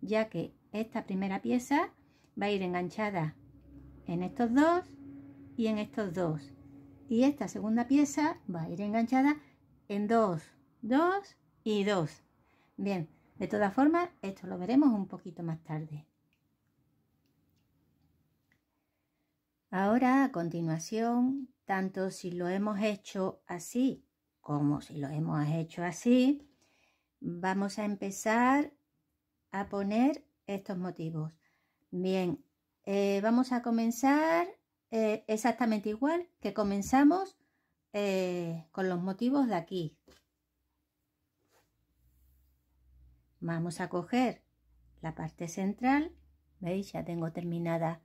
ya que esta primera pieza va a ir enganchada en estos dos y en estos dos, y esta segunda pieza va a ir enganchada en 2, 2 y 2. Bien, de todas formas esto lo veremos un poquito más tarde. Ahora, a continuación, tanto si lo hemos hecho así como si lo hemos hecho así, Vamos a empezar a poner estos motivos. Bien, vamos a comenzar exactamente igual que comenzamos con los motivos de aquí. Vamos a coger la parte central, ¿veis? Ya tengo terminada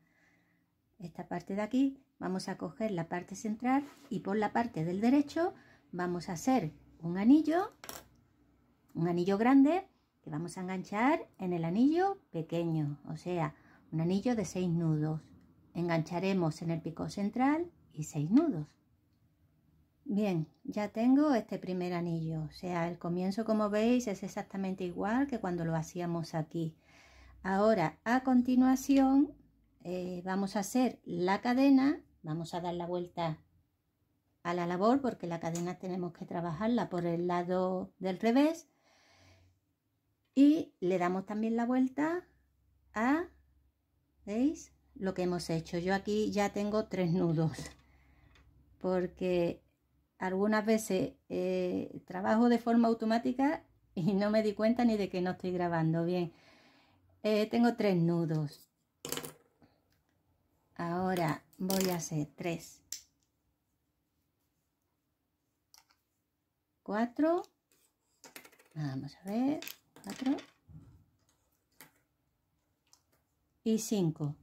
esta parte de aquí. Vamos a coger la parte central y por la parte del derecho vamos a hacer un anillo grande que vamos a enganchar en el anillo pequeño, o sea, un anillo de 6 nudos. Engancharemos en el pico central y 6 nudos. Bien, ya tengo este primer anillo, o sea, el comienzo, como veis, es exactamente igual que cuando lo hacíamos aquí. Ahora, a continuación, vamos a hacer la cadena. Vamos a dar la vuelta a la labor porque la cadena tenemos que trabajarla por el lado del revés, y le damos también la vuelta a, ¿veis?, lo que hemos hecho. Yo aquí ya tengo 3 nudos porque algunas veces trabajo de forma automática y no me di cuenta ni de que no estoy grabando bien. Tengo 3 nudos. Ahora voy a hacer 3, 4, vamos a ver, 4 y 5.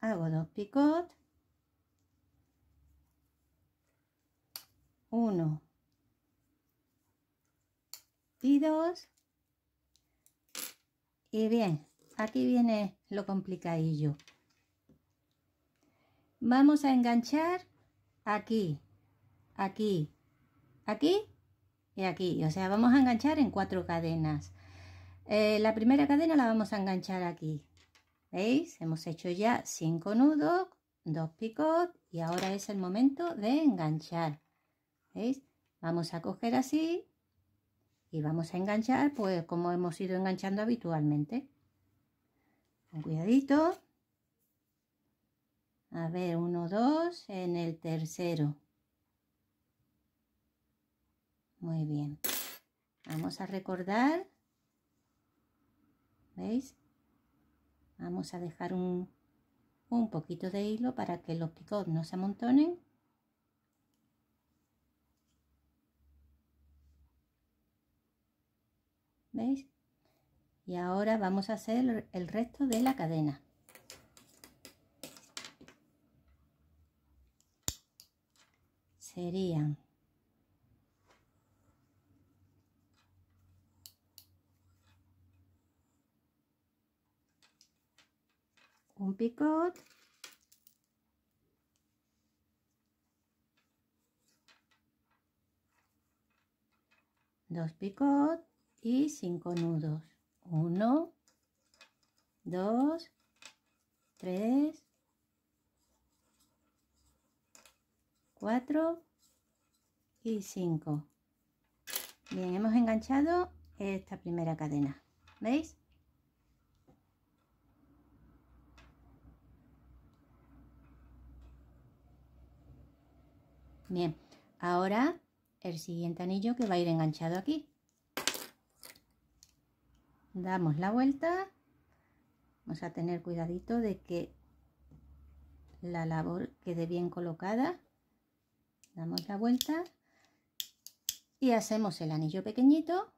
Hago 2 picot, 1 y 2. Y bien, aquí viene lo complicadillo. Vamos a enganchar aquí, aquí, aquí y aquí. O sea, vamos a enganchar en 4 cadenas. La primera cadena la vamos a enganchar aquí. ¿Veis? Hemos hecho ya 5 nudos, 2 picot y ahora es el momento de enganchar. ¿Veis? Vamos a coger así y vamos a enganchar pues como hemos ido enganchando habitualmente. Con cuidadito. A ver, 1, 2, en el tercero. Muy bien. Vamos a recordar. ¿Veis? Vamos a dejar un poquito de hilo para que los picots no se amontonen. ¿Veis? Y ahora vamos a hacer el resto de la cadena. Serían 1 picot, 2 picot y 5 nudos. 1, 2, 3, 4 y 5. Bien, hemos enganchado esta primera cadena. ¿Veis? Bien, ahora el siguiente anillo que va a ir enganchado aquí. Damos la vuelta. Vamos a tener cuidadito de que la labor quede bien colocada. Damos la vuelta y hacemos el anillo pequeñito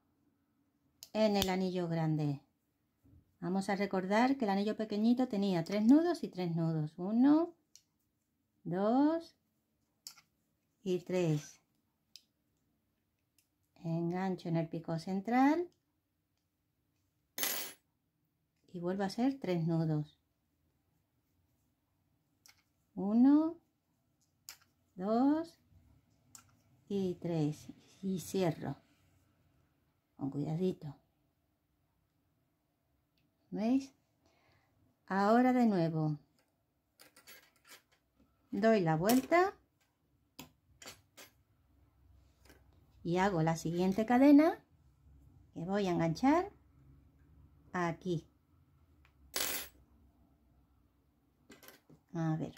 en el anillo grande. Vamos a recordar que el anillo pequeñito tenía 3 nudos y 3 nudos. 1, 2 y 3. Engancho en el pico central y vuelvo a hacer 3 nudos. 1, 2 y 3 y cierro con cuidadito. ¿Veis? Ahora de nuevo doy la vuelta y hago la siguiente cadena que voy a enganchar aquí. A ver,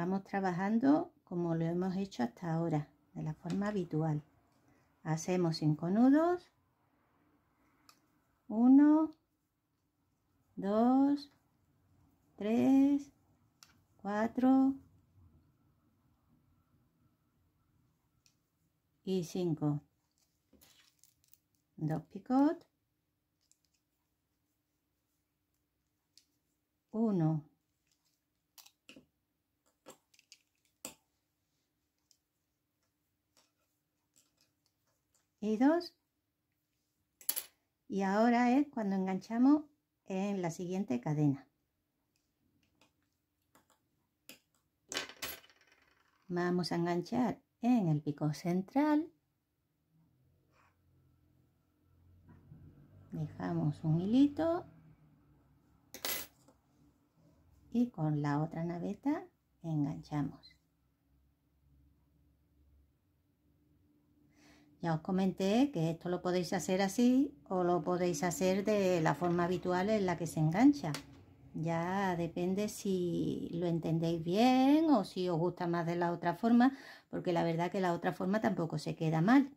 Vamos trabajando como lo hemos hecho hasta ahora, de la forma habitual. Hacemos 5 nudos. 1, 2, 3, 4 y 5. 2 picot. 1. 2, y ahora es cuando enganchamos en la siguiente cadena. Vamos a enganchar en el pico central, dejamos un hilito y con la otra naveta enganchamos. Ya os comenté que esto lo podéis hacer así o lo podéis hacer de la forma habitual en la que se engancha. Ya depende si lo entendéis bien o si os gusta más de la otra forma, porque la verdad que la otra forma tampoco se queda mal.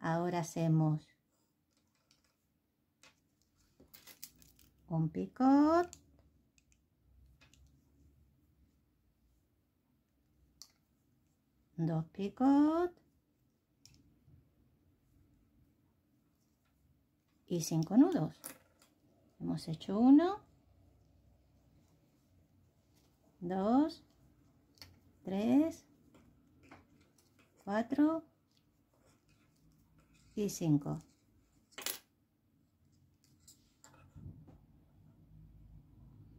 Ahora hacemos un picot, dos picots y 5 nudos. Hemos hecho 1, 2, 3, 4 y 5.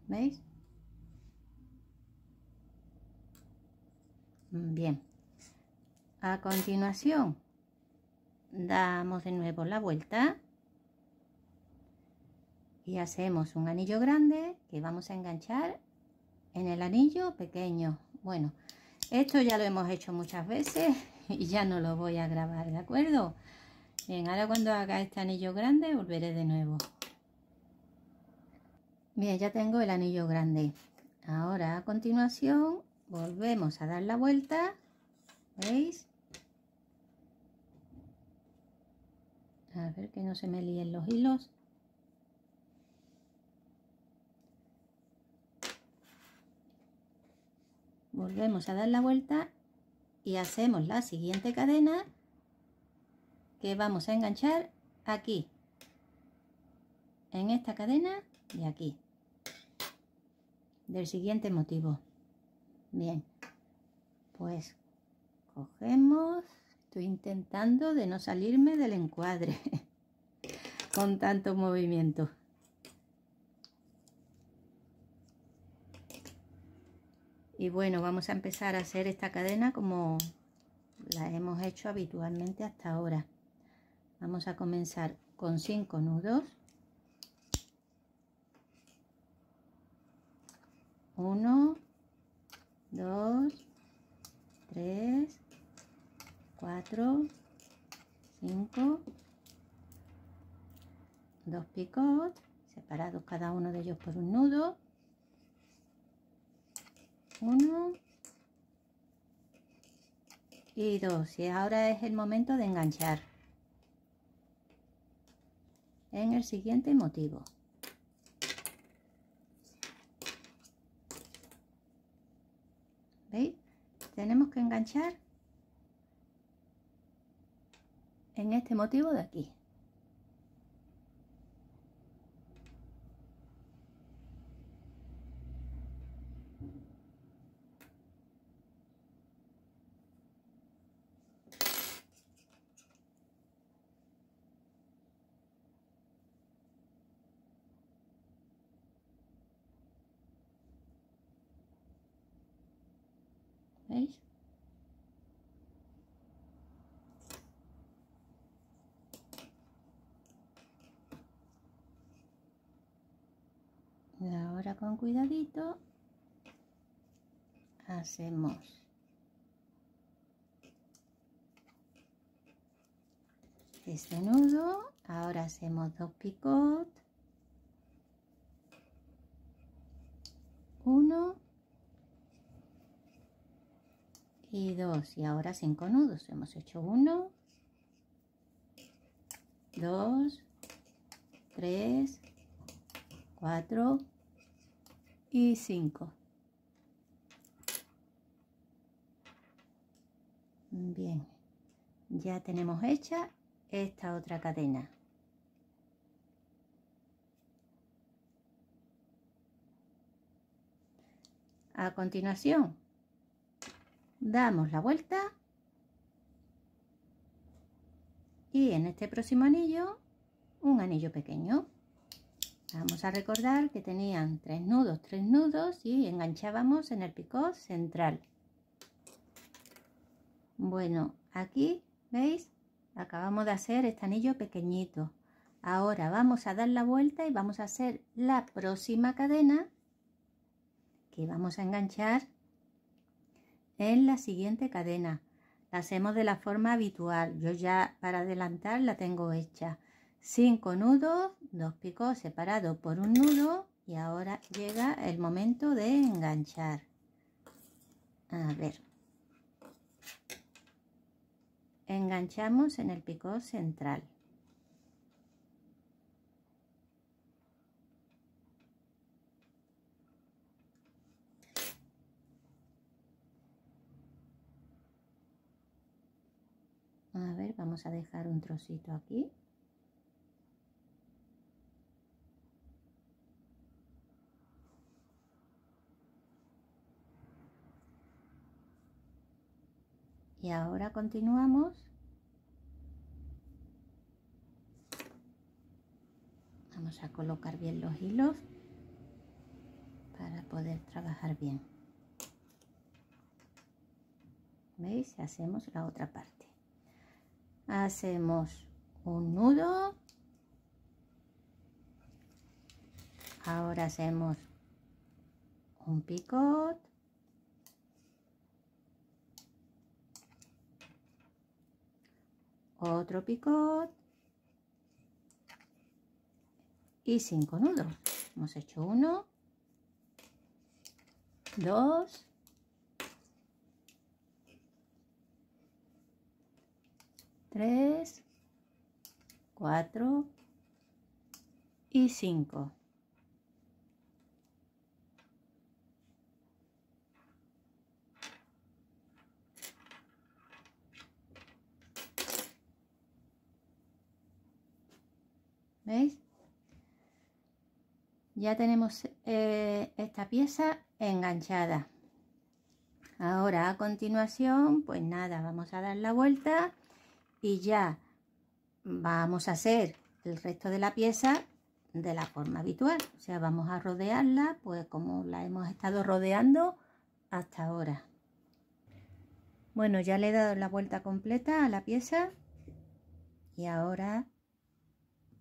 ¿Veis? Bien. A continuación, damos de nuevo la vuelta y hacemos un anillo grande que vamos a enganchar en el anillo pequeño. Bueno, esto ya lo hemos hecho muchas veces y ya no lo voy a grabar, ¿de acuerdo? Bien, ahora cuando haga este anillo grande volveré de nuevo. Bien, ya tengo el anillo grande. Ahora a continuación volvemos a dar la vuelta, ¿veis? A ver que no se me líen los hilos. Volvemos a dar la vuelta y hacemos la siguiente cadena que vamos a enganchar aquí, en esta cadena y aquí, del siguiente motivo. Bien, pues cogemos, estoy intentando de no salirme del encuadre con tanto movimiento. Y bueno, vamos a empezar a hacer esta cadena como la hemos hecho habitualmente hasta ahora. Vamos a comenzar con 5 nudos. 1, 2, 3, 4, 5, 2 picots, separados cada uno de ellos por un nudo. 1 y 2, y ahora es el momento de enganchar en el siguiente motivo. ¿Veis? Tenemos que enganchar en este motivo de aquí. ¿Veis? Y ahora con cuidadito hacemos este nudo, ahora hacemos 2 picots, 1 y 2, y ahora 5 nudos. Hemos hecho 1, 2, 3, 4 y 5. Bien, ya tenemos hecha esta otra cadena. A continuación, damos la vuelta y en este próximo anillo, un anillo pequeño. Vamos a recordar que tenían 3 nudos y enganchábamos en el picot central. Bueno, aquí, ¿veis? Acabamos de hacer este anillo pequeñito. Ahora vamos a dar la vuelta y vamos a hacer la próxima cadena, que vamos a enganchar en la siguiente cadena. La hacemos de la forma habitual. Yo ya para adelantar la tengo hecha. 5 nudos, 2 picos separados por un nudo, y ahora llega el momento de enganchar. A ver, enganchamos en el picot central. A ver, vamos a dejar un trocito aquí. Y ahora continuamos. Vamos a colocar bien los hilos para poder trabajar bien. ¿Veis? Hacemos la otra parte. Hacemos un nudo, ahora hacemos un picot, otro picot y 5 nudos. Hemos hecho 1, 2, 3, 4 y 5. ¿Veis? Ya tenemos esta pieza enganchada. Ahora a continuación, pues nada, vamos a dar la vuelta. Y ya vamos a hacer el resto de la pieza de la forma habitual. O sea, vamos a rodearla, pues como la hemos estado rodeando hasta ahora. Bueno, ya le he dado la vuelta completa a la pieza. Y ahora,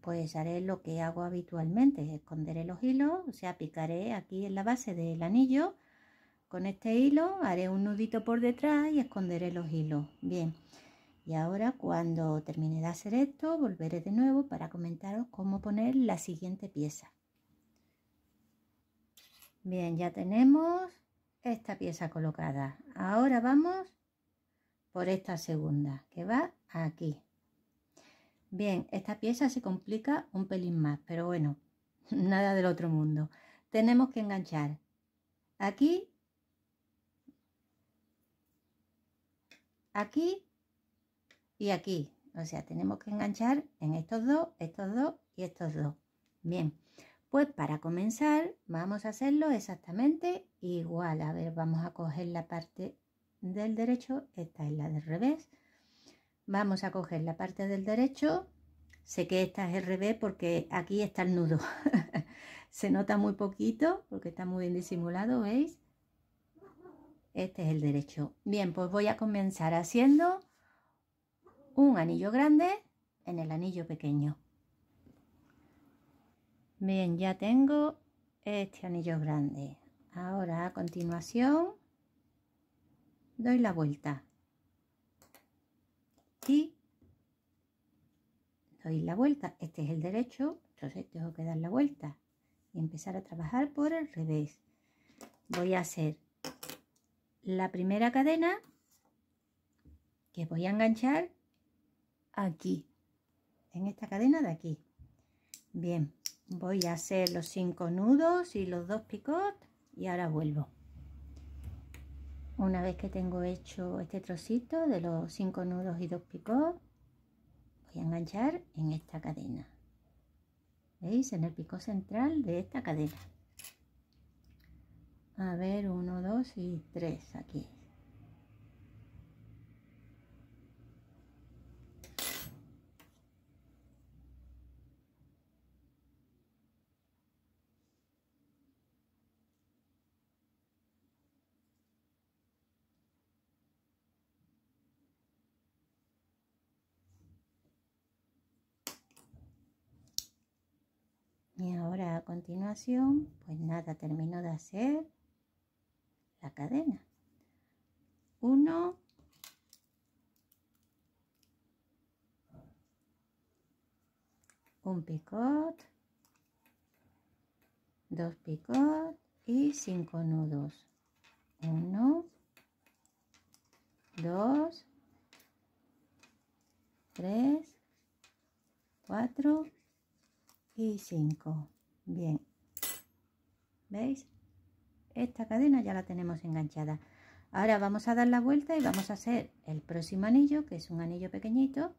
pues haré lo que hago habitualmente. Esconderé los hilos, o sea, picaré aquí en la base del anillo. Con este hilo haré un nudito por detrás y esconderé los hilos. Bien. Y ahora cuando termine de hacer esto, volveré de nuevo para comentaros cómo poner la siguiente pieza. Bien, ya tenemos esta pieza colocada. Ahora vamos por esta segunda, que va aquí. Bien, esta pieza se complica un pelín más, pero bueno, nada del otro mundo. Tenemos que enganchar aquí, aquí y aquí, o sea, tenemos que enganchar en estos dos y estos dos. Bien, pues para comenzar vamos a hacerlo exactamente igual. A ver, vamos a coger la parte del derecho, esta es la del revés. Vamos a coger la parte del derecho, sé que esta es el revés porque aquí está el nudo. Se nota muy poquito porque está muy bien disimulado, ¿veis? Este es el derecho. Bien, pues voy a comenzar haciendo un anillo grande en el anillo pequeño. Bien, ya tengo este anillo grande. Ahora a continuación doy la vuelta y doy la vuelta. Este es el derecho, entonces tengo que dar la vuelta y empezar a trabajar por el revés. Voy a hacer la primera cadena que voy a enganchar aquí, en esta cadena de aquí. Bien, voy a hacer los 5 nudos y los 2 picots y ahora vuelvo. Una vez que tengo hecho este trocito de los 5 nudos y 2 picots, voy a enganchar en esta cadena. ¿Veis? En el pico central de esta cadena. A ver, 1, 2 y 3 aquí. Y ahora a continuación, pues nada, termino de hacer la cadena. 1, 1 picot, 2 picot y 5 nudos. 1, 2, 3, 4 y 5. Bien, ¿veis? Esta cadena ya la tenemos enganchada. Ahora vamos a dar la vuelta y vamos a hacer el próximo anillo, que es un anillo pequeñito.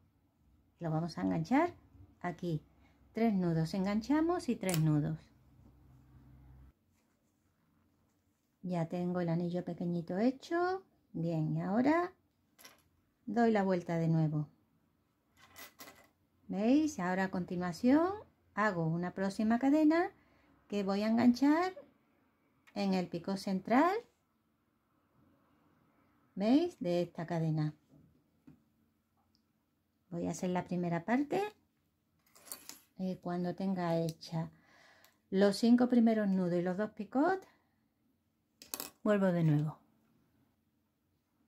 Lo vamos a enganchar aquí. 3 nudos enganchamos y 3 nudos. Ya tengo el anillo pequeñito hecho. Bien, y ahora doy la vuelta de nuevo. ¿Veis? Ahora a continuación hago una próxima cadena que voy a enganchar en el pico central, ¿veis? De esta cadena. Voy a hacer la primera parte y cuando tenga hecha los 5 primeros nudos y los 2 picots, vuelvo de nuevo.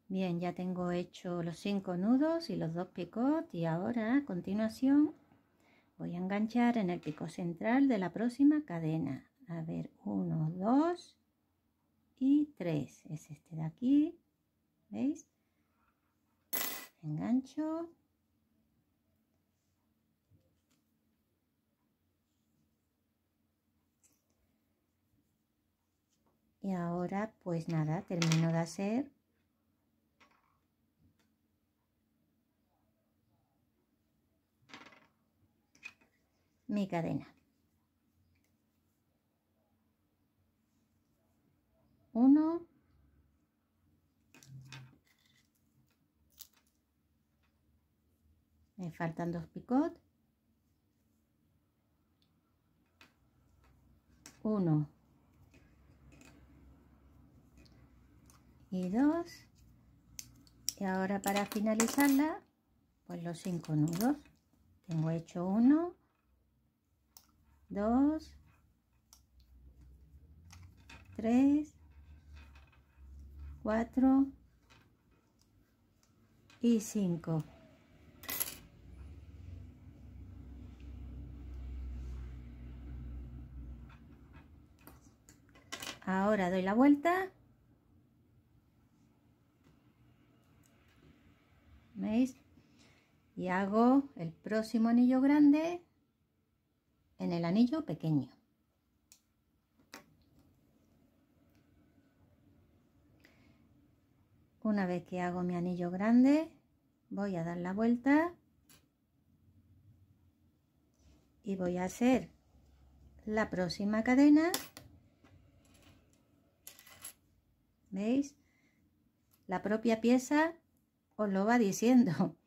Bien, ya tengo hecho los 5 nudos y los 2 picots y ahora a continuación voy a enganchar en el pico central de la próxima cadena. A ver, 1, 2 y 3, es este de aquí, ¿veis? Engancho, y ahora pues nada, termino de hacer mi cadena. 1, me faltan 2 picots, 1 y 2, y ahora para finalizarla pues los 5 nudos. Tengo hecho 1, 2, 3, 4 y 5. Ahora doy la vuelta. ¿Veis? Y hago el próximo anillo grande en el anillo pequeño. Una vez que hago mi anillo grande, voy a dar la vuelta y voy a hacer la próxima cadena. ¿Veis? La propia pieza os lo va diciendo.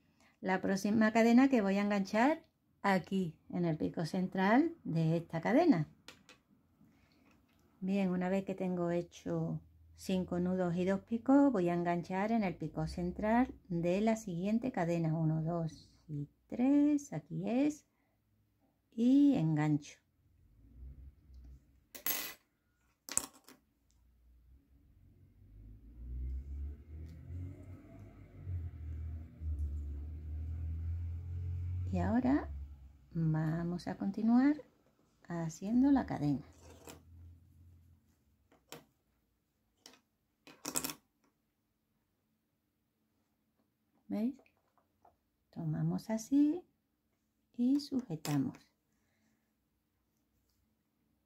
La próxima cadena que voy a enganchar aquí, en el pico central de esta cadena. Bien, una vez que tengo hecho 5 nudos y 2 picos, voy a enganchar en el pico central de la siguiente cadena. 1, 2 y 3, aquí es, y engancho. Y ahora vamos a continuar haciendo la cadena. ¿Veis? Tomamos así y sujetamos.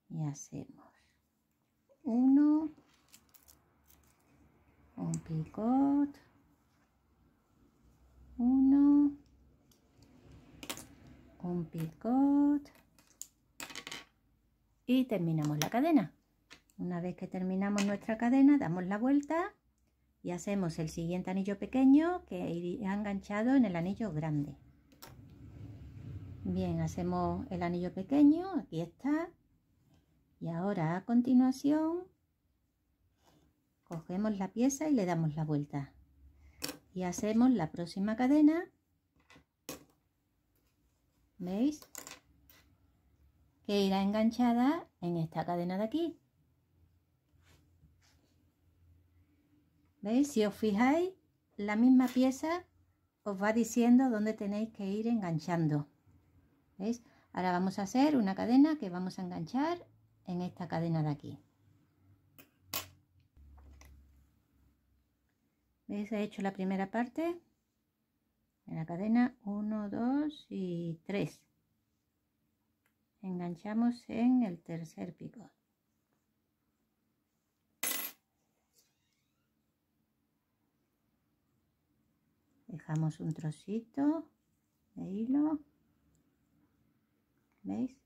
Y hacemos uno, un picot, uno, un picot y terminamos la cadena. Una vez que terminamos nuestra cadena, damos la vuelta y hacemos el siguiente anillo pequeño que irá enganchado en el anillo grande. Bien, hacemos el anillo pequeño, aquí está. Y ahora a continuación cogemos la pieza y le damos la vuelta y hacemos la próxima cadena. ¿Veis? Que irá enganchada en esta cadena de aquí. ¿Veis? Si os fijáis, la misma pieza os va diciendo dónde tenéis que ir enganchando. ¿Veis? Ahora vamos a hacer una cadena que vamos a enganchar en esta cadena de aquí. ¿Veis? He hecho la primera parte en la cadena 1, 2 y 3. Enganchamos en el tercer picot. Dejamos un trocito de hilo. ¿Veis?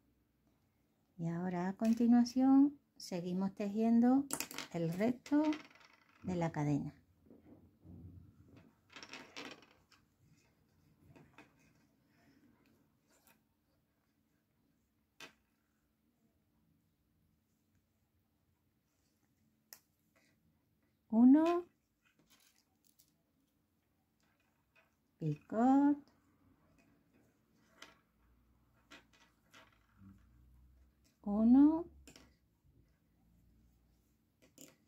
Y ahora a continuación seguimos tejiendo el resto de la cadena. Uno, picot, uno,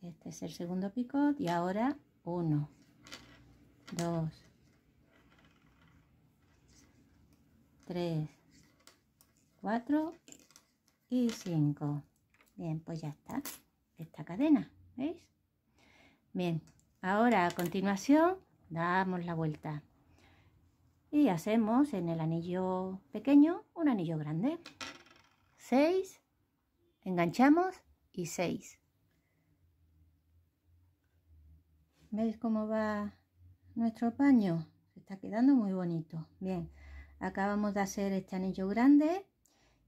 este es el segundo picot y ahora uno, dos, tres, cuatro y cinco. Bien, pues ya está esta cadena, ¿veis? Bien, ahora a continuación damos la vuelta y hacemos en el anillo pequeño un anillo grande. 6, enganchamos y 6. ¿Veis cómo va nuestro paño? Se está quedando muy bonito. Bien, acabamos de hacer este anillo grande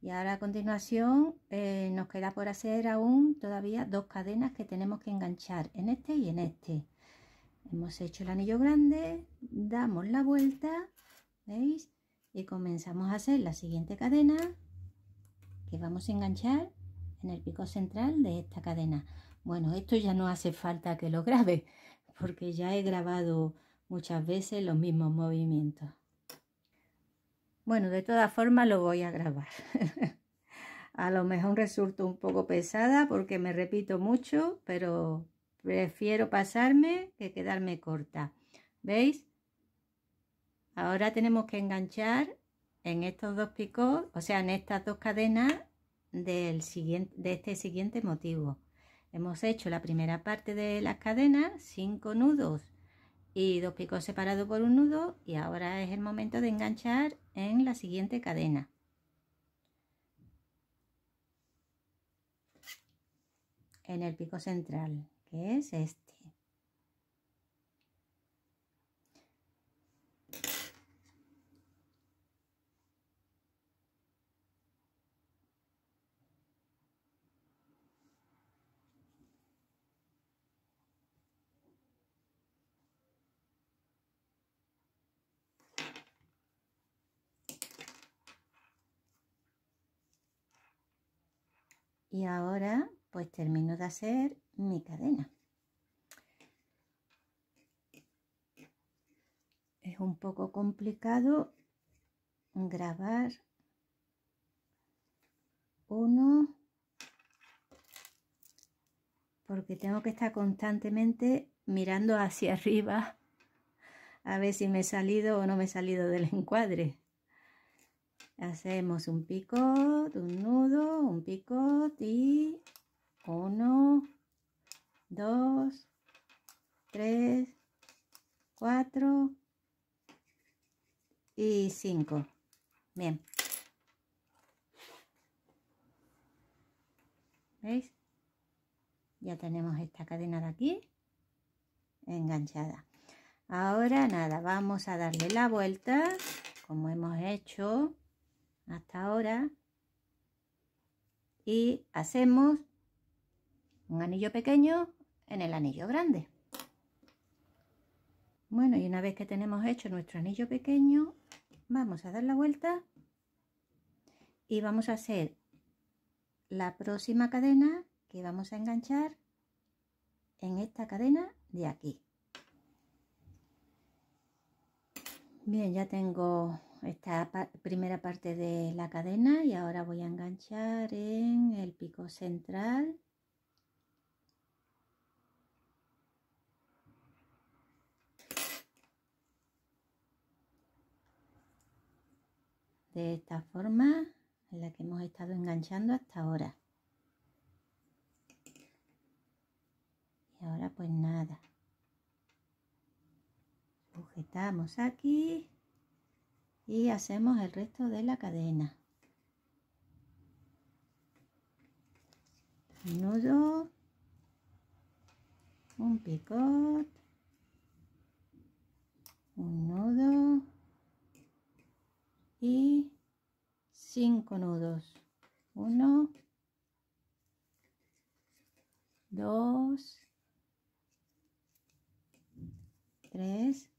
y ahora a continuación nos queda por hacer aún todavía dos cadenas que tenemos que enganchar en este y en este. Hemos hecho el anillo grande, damos la vuelta, ¿veis? Y comenzamos a hacer la siguiente cadena que vamos a enganchar en el pico central de esta cadena. Bueno, esto ya no hace falta que lo grabe porque ya he grabado muchas veces los mismos movimientos. Bueno, de todas formas lo voy a grabar. A lo mejor resulto un poco pesada porque me repito mucho, pero prefiero pasarme que quedarme corta. ¿Veis? Ahora tenemos que enganchar en estos dos picos, o sea, en estas dos cadenas de este siguiente motivo. Hemos hecho la primera parte de las cadenas, 5 nudos y 2 picos separados por un nudo, y ahora es el momento de enganchar en la siguiente cadena. En el pico central, que es este. Y ahora pues termino de hacer mi cadena. Es un poco complicado grabar uno porque tengo que estar constantemente mirando hacia arriba a ver si me he salido o no me he salido del encuadre. Hacemos un picot, un nudo, un picot y 1, 2, 3, 4 y 5. Bien. ¿Veis? Ya tenemos esta cadena de aquí enganchada. Ahora nada, vamos a darle la vuelta como hemos hecho hasta ahora y hacemos un anillo pequeño en el anillo grande. Bueno, y una vez que tenemos hecho nuestro anillo pequeño, vamos a dar la vuelta y vamos a hacer la próxima cadena que vamos a enganchar en esta cadena de aquí. Bien, ya tengo esta primera parte de la cadena y ahora voy a enganchar en el pico central. De esta forma en la que hemos estado enganchando hasta ahora. Y ahora pues nada, sujetamos aquí y hacemos el resto de la cadena. Un nudo, un picot, un nudo y 5 nudos, 1, 2, 3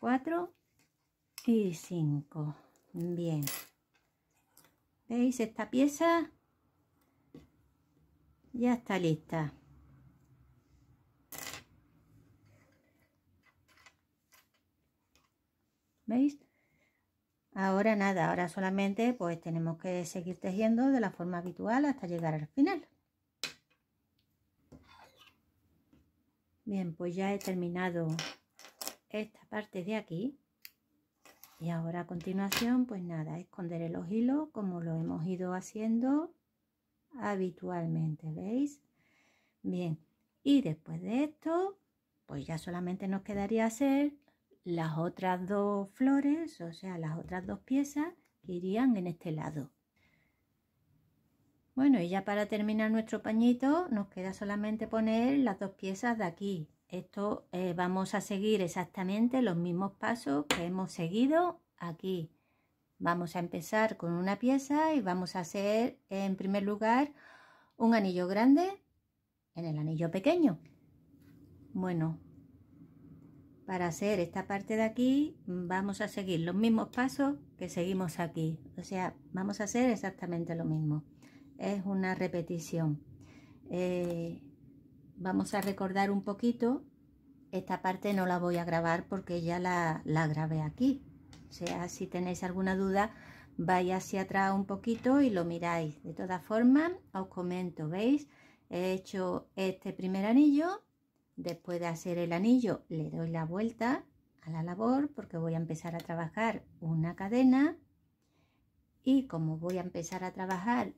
4 y 5. Bien, ¿veis? Esta pieza ya está lista. ¿Veis? Ahora nada, ahora solamente pues tenemos que seguir tejiendo de la forma habitual hasta llegar al final. Bien, pues ya he terminado esta parte de aquí. Y ahora a continuación pues nada, esconderé los hilos como lo hemos ido haciendo habitualmente, ¿veis? Bien, y después de esto pues ya solamente nos quedaría hacer las otras dos flores, o sea, las otras dos piezas que irían en este lado. Bueno, y ya para terminar nuestro pañito nos queda solamente poner las dos piezas de aquí. Esto vamos a seguir exactamente los mismos pasos que hemos seguido aquí. Vamos a empezar con una pieza y vamos a hacer en primer lugar un anillo grande en el anillo pequeño. Bueno, para hacer esta parte de aquí vamos a seguir los mismos pasos que seguimos aquí. O sea, vamos a hacer exactamente lo mismo. Es una repetición. Vamos a recordar un poquito. Esta parte no la voy a grabar porque ya la grabé aquí. O sea, si tenéis alguna duda, vais hacia atrás un poquito y lo miráis. De todas formas, os comento, ¿veis? He hecho este primer anillo. Después de hacer el anillo le doy la vuelta a la labor porque voy a empezar a trabajar una cadena y como voy a empezar a trabajar,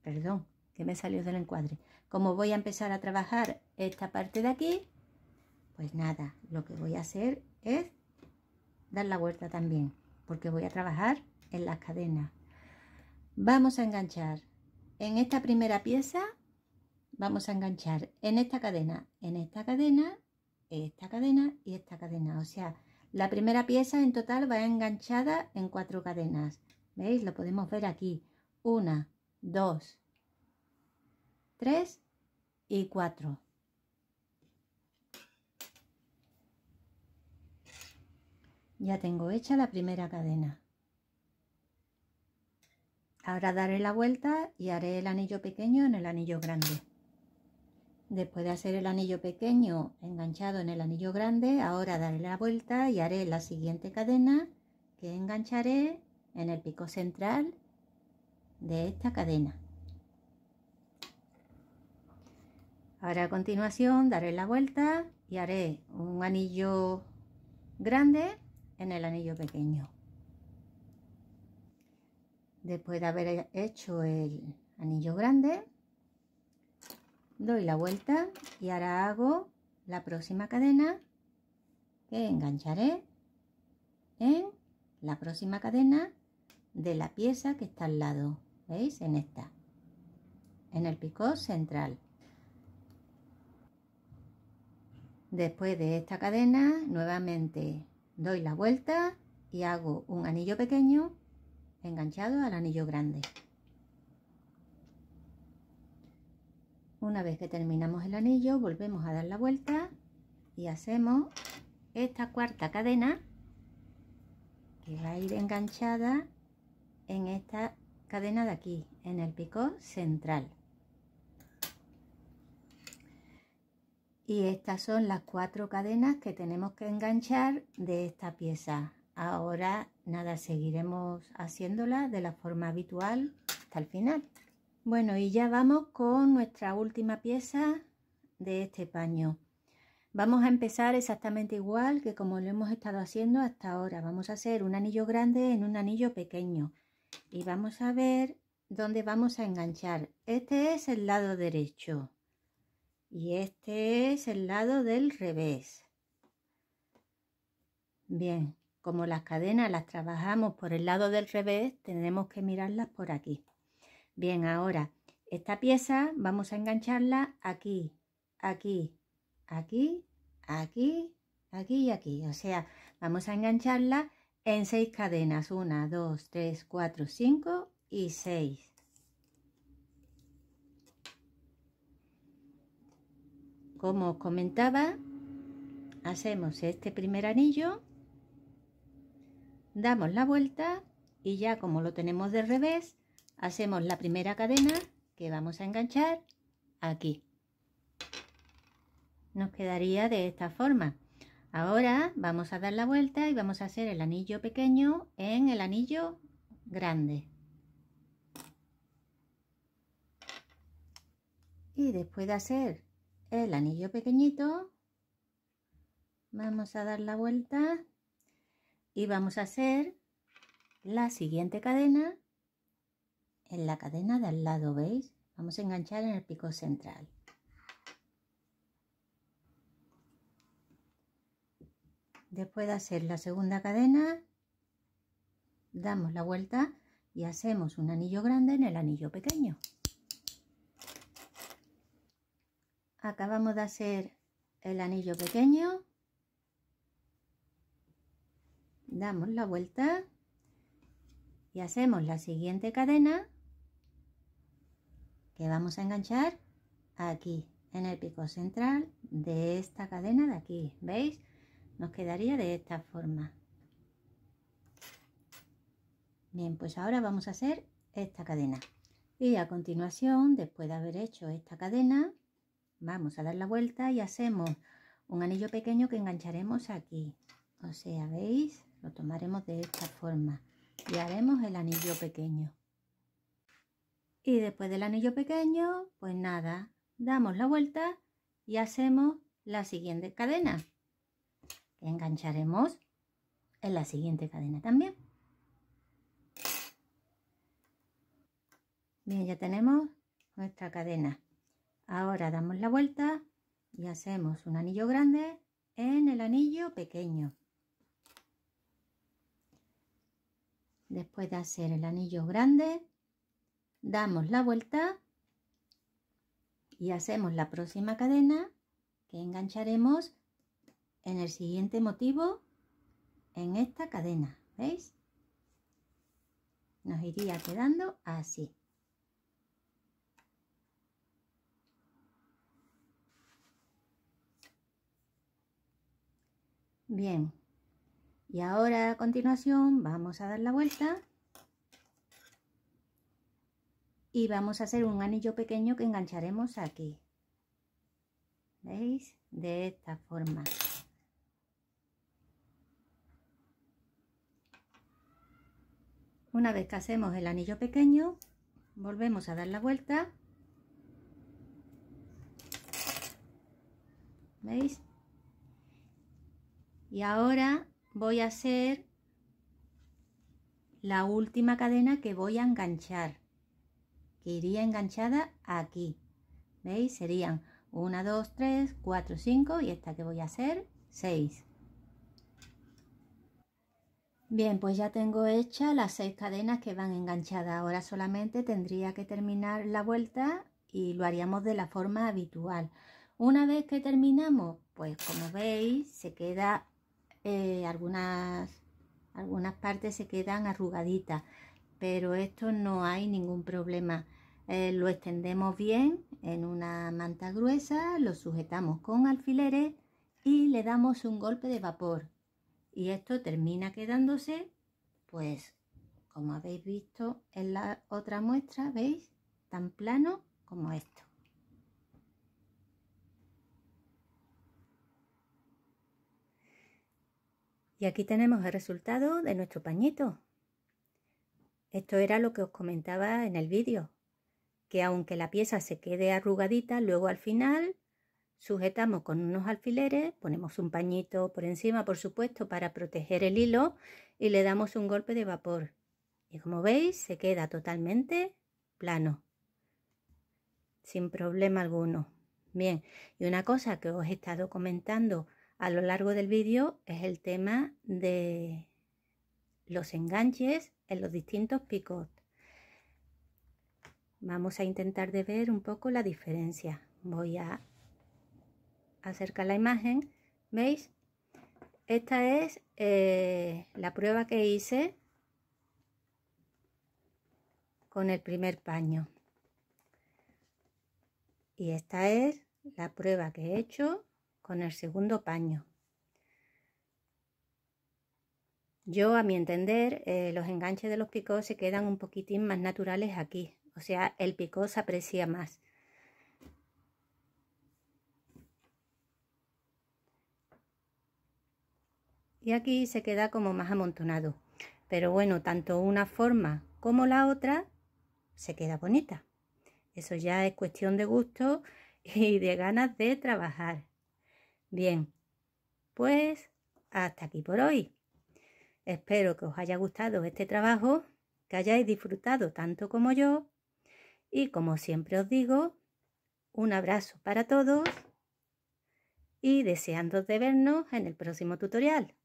perdón, que me salió del encuadre, como voy a empezar a trabajar esta parte de aquí, pues nada, lo que voy a hacer es dar la vuelta también porque voy a trabajar en las cadenas. Vamos a enganchar en esta primera pieza. Vamos a enganchar en esta cadena, esta cadena y esta cadena. O sea, la primera pieza en total va enganchada en 4 cadenas. ¿Veis? Lo podemos ver aquí. 1, 2, 3 y 4. Ya tengo hecha la primera cadena. Ahora daré la vuelta y haré el anillo pequeño en el anillo grande. Después de hacer el anillo pequeño enganchado en el anillo grande, ahora daré la vuelta y haré la siguiente cadena que engancharé en el pico central de esta cadena. Ahora a continuación daré la vuelta y haré un anillo grande en el anillo pequeño. Después de haber hecho el anillo grande, doy la vuelta y ahora hago la próxima cadena que engancharé en la próxima cadena de la pieza que está al lado, ¿veis? En esta, en el picot central. Después de esta cadena nuevamente doy la vuelta y hago un anillo pequeño enganchado al anillo grande. Una vez que terminamos el anillo volvemos a dar la vuelta y hacemos esta cuarta cadena que va a ir enganchada en esta cadena de aquí, en el picot central. Y estas son las cuatro cadenas que tenemos que enganchar de esta pieza. Ahora nada, seguiremos haciéndola de la forma habitual hasta el final. Bueno, y ya vamos con nuestra última pieza de este paño. Vamos a empezar exactamente igual que como lo hemos estado haciendo hasta ahora. Vamos a hacer un anillo grande en un anillo pequeño y vamos a ver dónde vamos a enganchar. Este es el lado derecho y este es el lado del revés. Bien, como las cadenas las trabajamos por el lado del revés, tenemos que mirarlas por aquí. Bien, ahora esta pieza vamos a engancharla aquí, aquí, aquí, aquí, aquí y aquí. O sea, vamos a engancharla en 6 cadenas. 1, 2, 3, 4, 5 y 6. Como os comentaba, hacemos este primer anillo, damos la vuelta y ya como lo tenemos de revés, hacemos la primera cadena que vamos a enganchar aquí. Nos quedaría de esta forma. Ahora vamos a dar la vuelta y vamos a hacer el anillo pequeño en el anillo grande. Y después de hacer el anillo pequeñito, vamos a dar la vuelta y vamos a hacer la siguiente cadena en la cadena de al lado, ¿veis? Vamos a enganchar en el picot central. Después de hacer la segunda cadena, damos la vuelta y hacemos un anillo grande en el anillo pequeño. Acabamos de hacer el anillo pequeño, damos la vuelta y hacemos la siguiente cadena que vamos a enganchar aquí, en el picot central de esta cadena de aquí, ¿veis? Nos quedaría de esta forma. Bien, pues ahora vamos a hacer esta cadena. Y a continuación, después de haber hecho esta cadena, vamos a dar la vuelta y hacemos un anillo pequeño que engancharemos aquí. O sea, ¿veis? Lo tomaremos de esta forma y haremos el anillo pequeño. Y después del anillo pequeño, pues nada, damos la vuelta y hacemos la siguiente cadena que engancharemos en la siguiente cadena también. Bien, ya tenemos nuestra cadena. Ahora damos la vuelta y hacemos un anillo grande en el anillo pequeño. Después de hacer el anillo grande, damos la vuelta y hacemos la próxima cadena que engancharemos en el siguiente motivo en esta cadena, ¿veis? Nos iría quedando así. Bien, y ahora a continuación vamos a dar la vuelta y vamos a hacer un anillo pequeño que engancharemos aquí, ¿veis? De esta forma. Una vez que hacemos el anillo pequeño, volvemos a dar la vuelta. ¿Veis? Y ahora voy a hacer la última cadena que voy a enganchar, que iría enganchada aquí. ¿Veis? Serían 1, 2, 3, 4, 5 y esta que voy a hacer, 6. Bien, pues ya tengo hechas las 6 cadenas que van enganchadas. Ahora solamente tendría que terminar la vuelta y lo haríamos de la forma habitual. Una vez que terminamos, pues como veis, se queda algunas partes se quedan arrugaditas, pero esto no hay ningún problema. Lo extendemos bien en una manta gruesa, lo sujetamos con alfileres y le damos un golpe de vapor. Y esto termina quedándose, pues, como habéis visto en la otra muestra, ¿veis? Tan plano como esto. Y aquí tenemos el resultado de nuestro pañito. Esto era lo que os comentaba en el vídeo, que aunque la pieza se quede arrugadita, luego al final sujetamos con unos alfileres, ponemos un pañito por encima, por supuesto, para proteger el hilo, y le damos un golpe de vapor. Y como veis, se queda totalmente plano, sin problema alguno. Bien, y una cosa que os he estado comentando a lo largo del vídeo es el tema de los enganches en los distintos picots. Vamos a intentar de ver un poco la diferencia. Voy a acercar la imagen. ¿Veis? Esta es la prueba que hice con el primer paño. Y esta es la prueba que he hecho con el segundo paño. Yo, a mi entender, los enganches de los picots se quedan un poquitín más naturales aquí. O sea, el picot se aprecia más. Y aquí se queda como más amontonado. Pero bueno, tanto una forma como la otra se queda bonita. Eso ya es cuestión de gusto y de ganas de trabajar. Bien, pues hasta aquí por hoy. Espero que os haya gustado este trabajo, que hayáis disfrutado tanto como yo. Y como siempre os digo, un abrazo para todos y deseando de vernos en el próximo tutorial.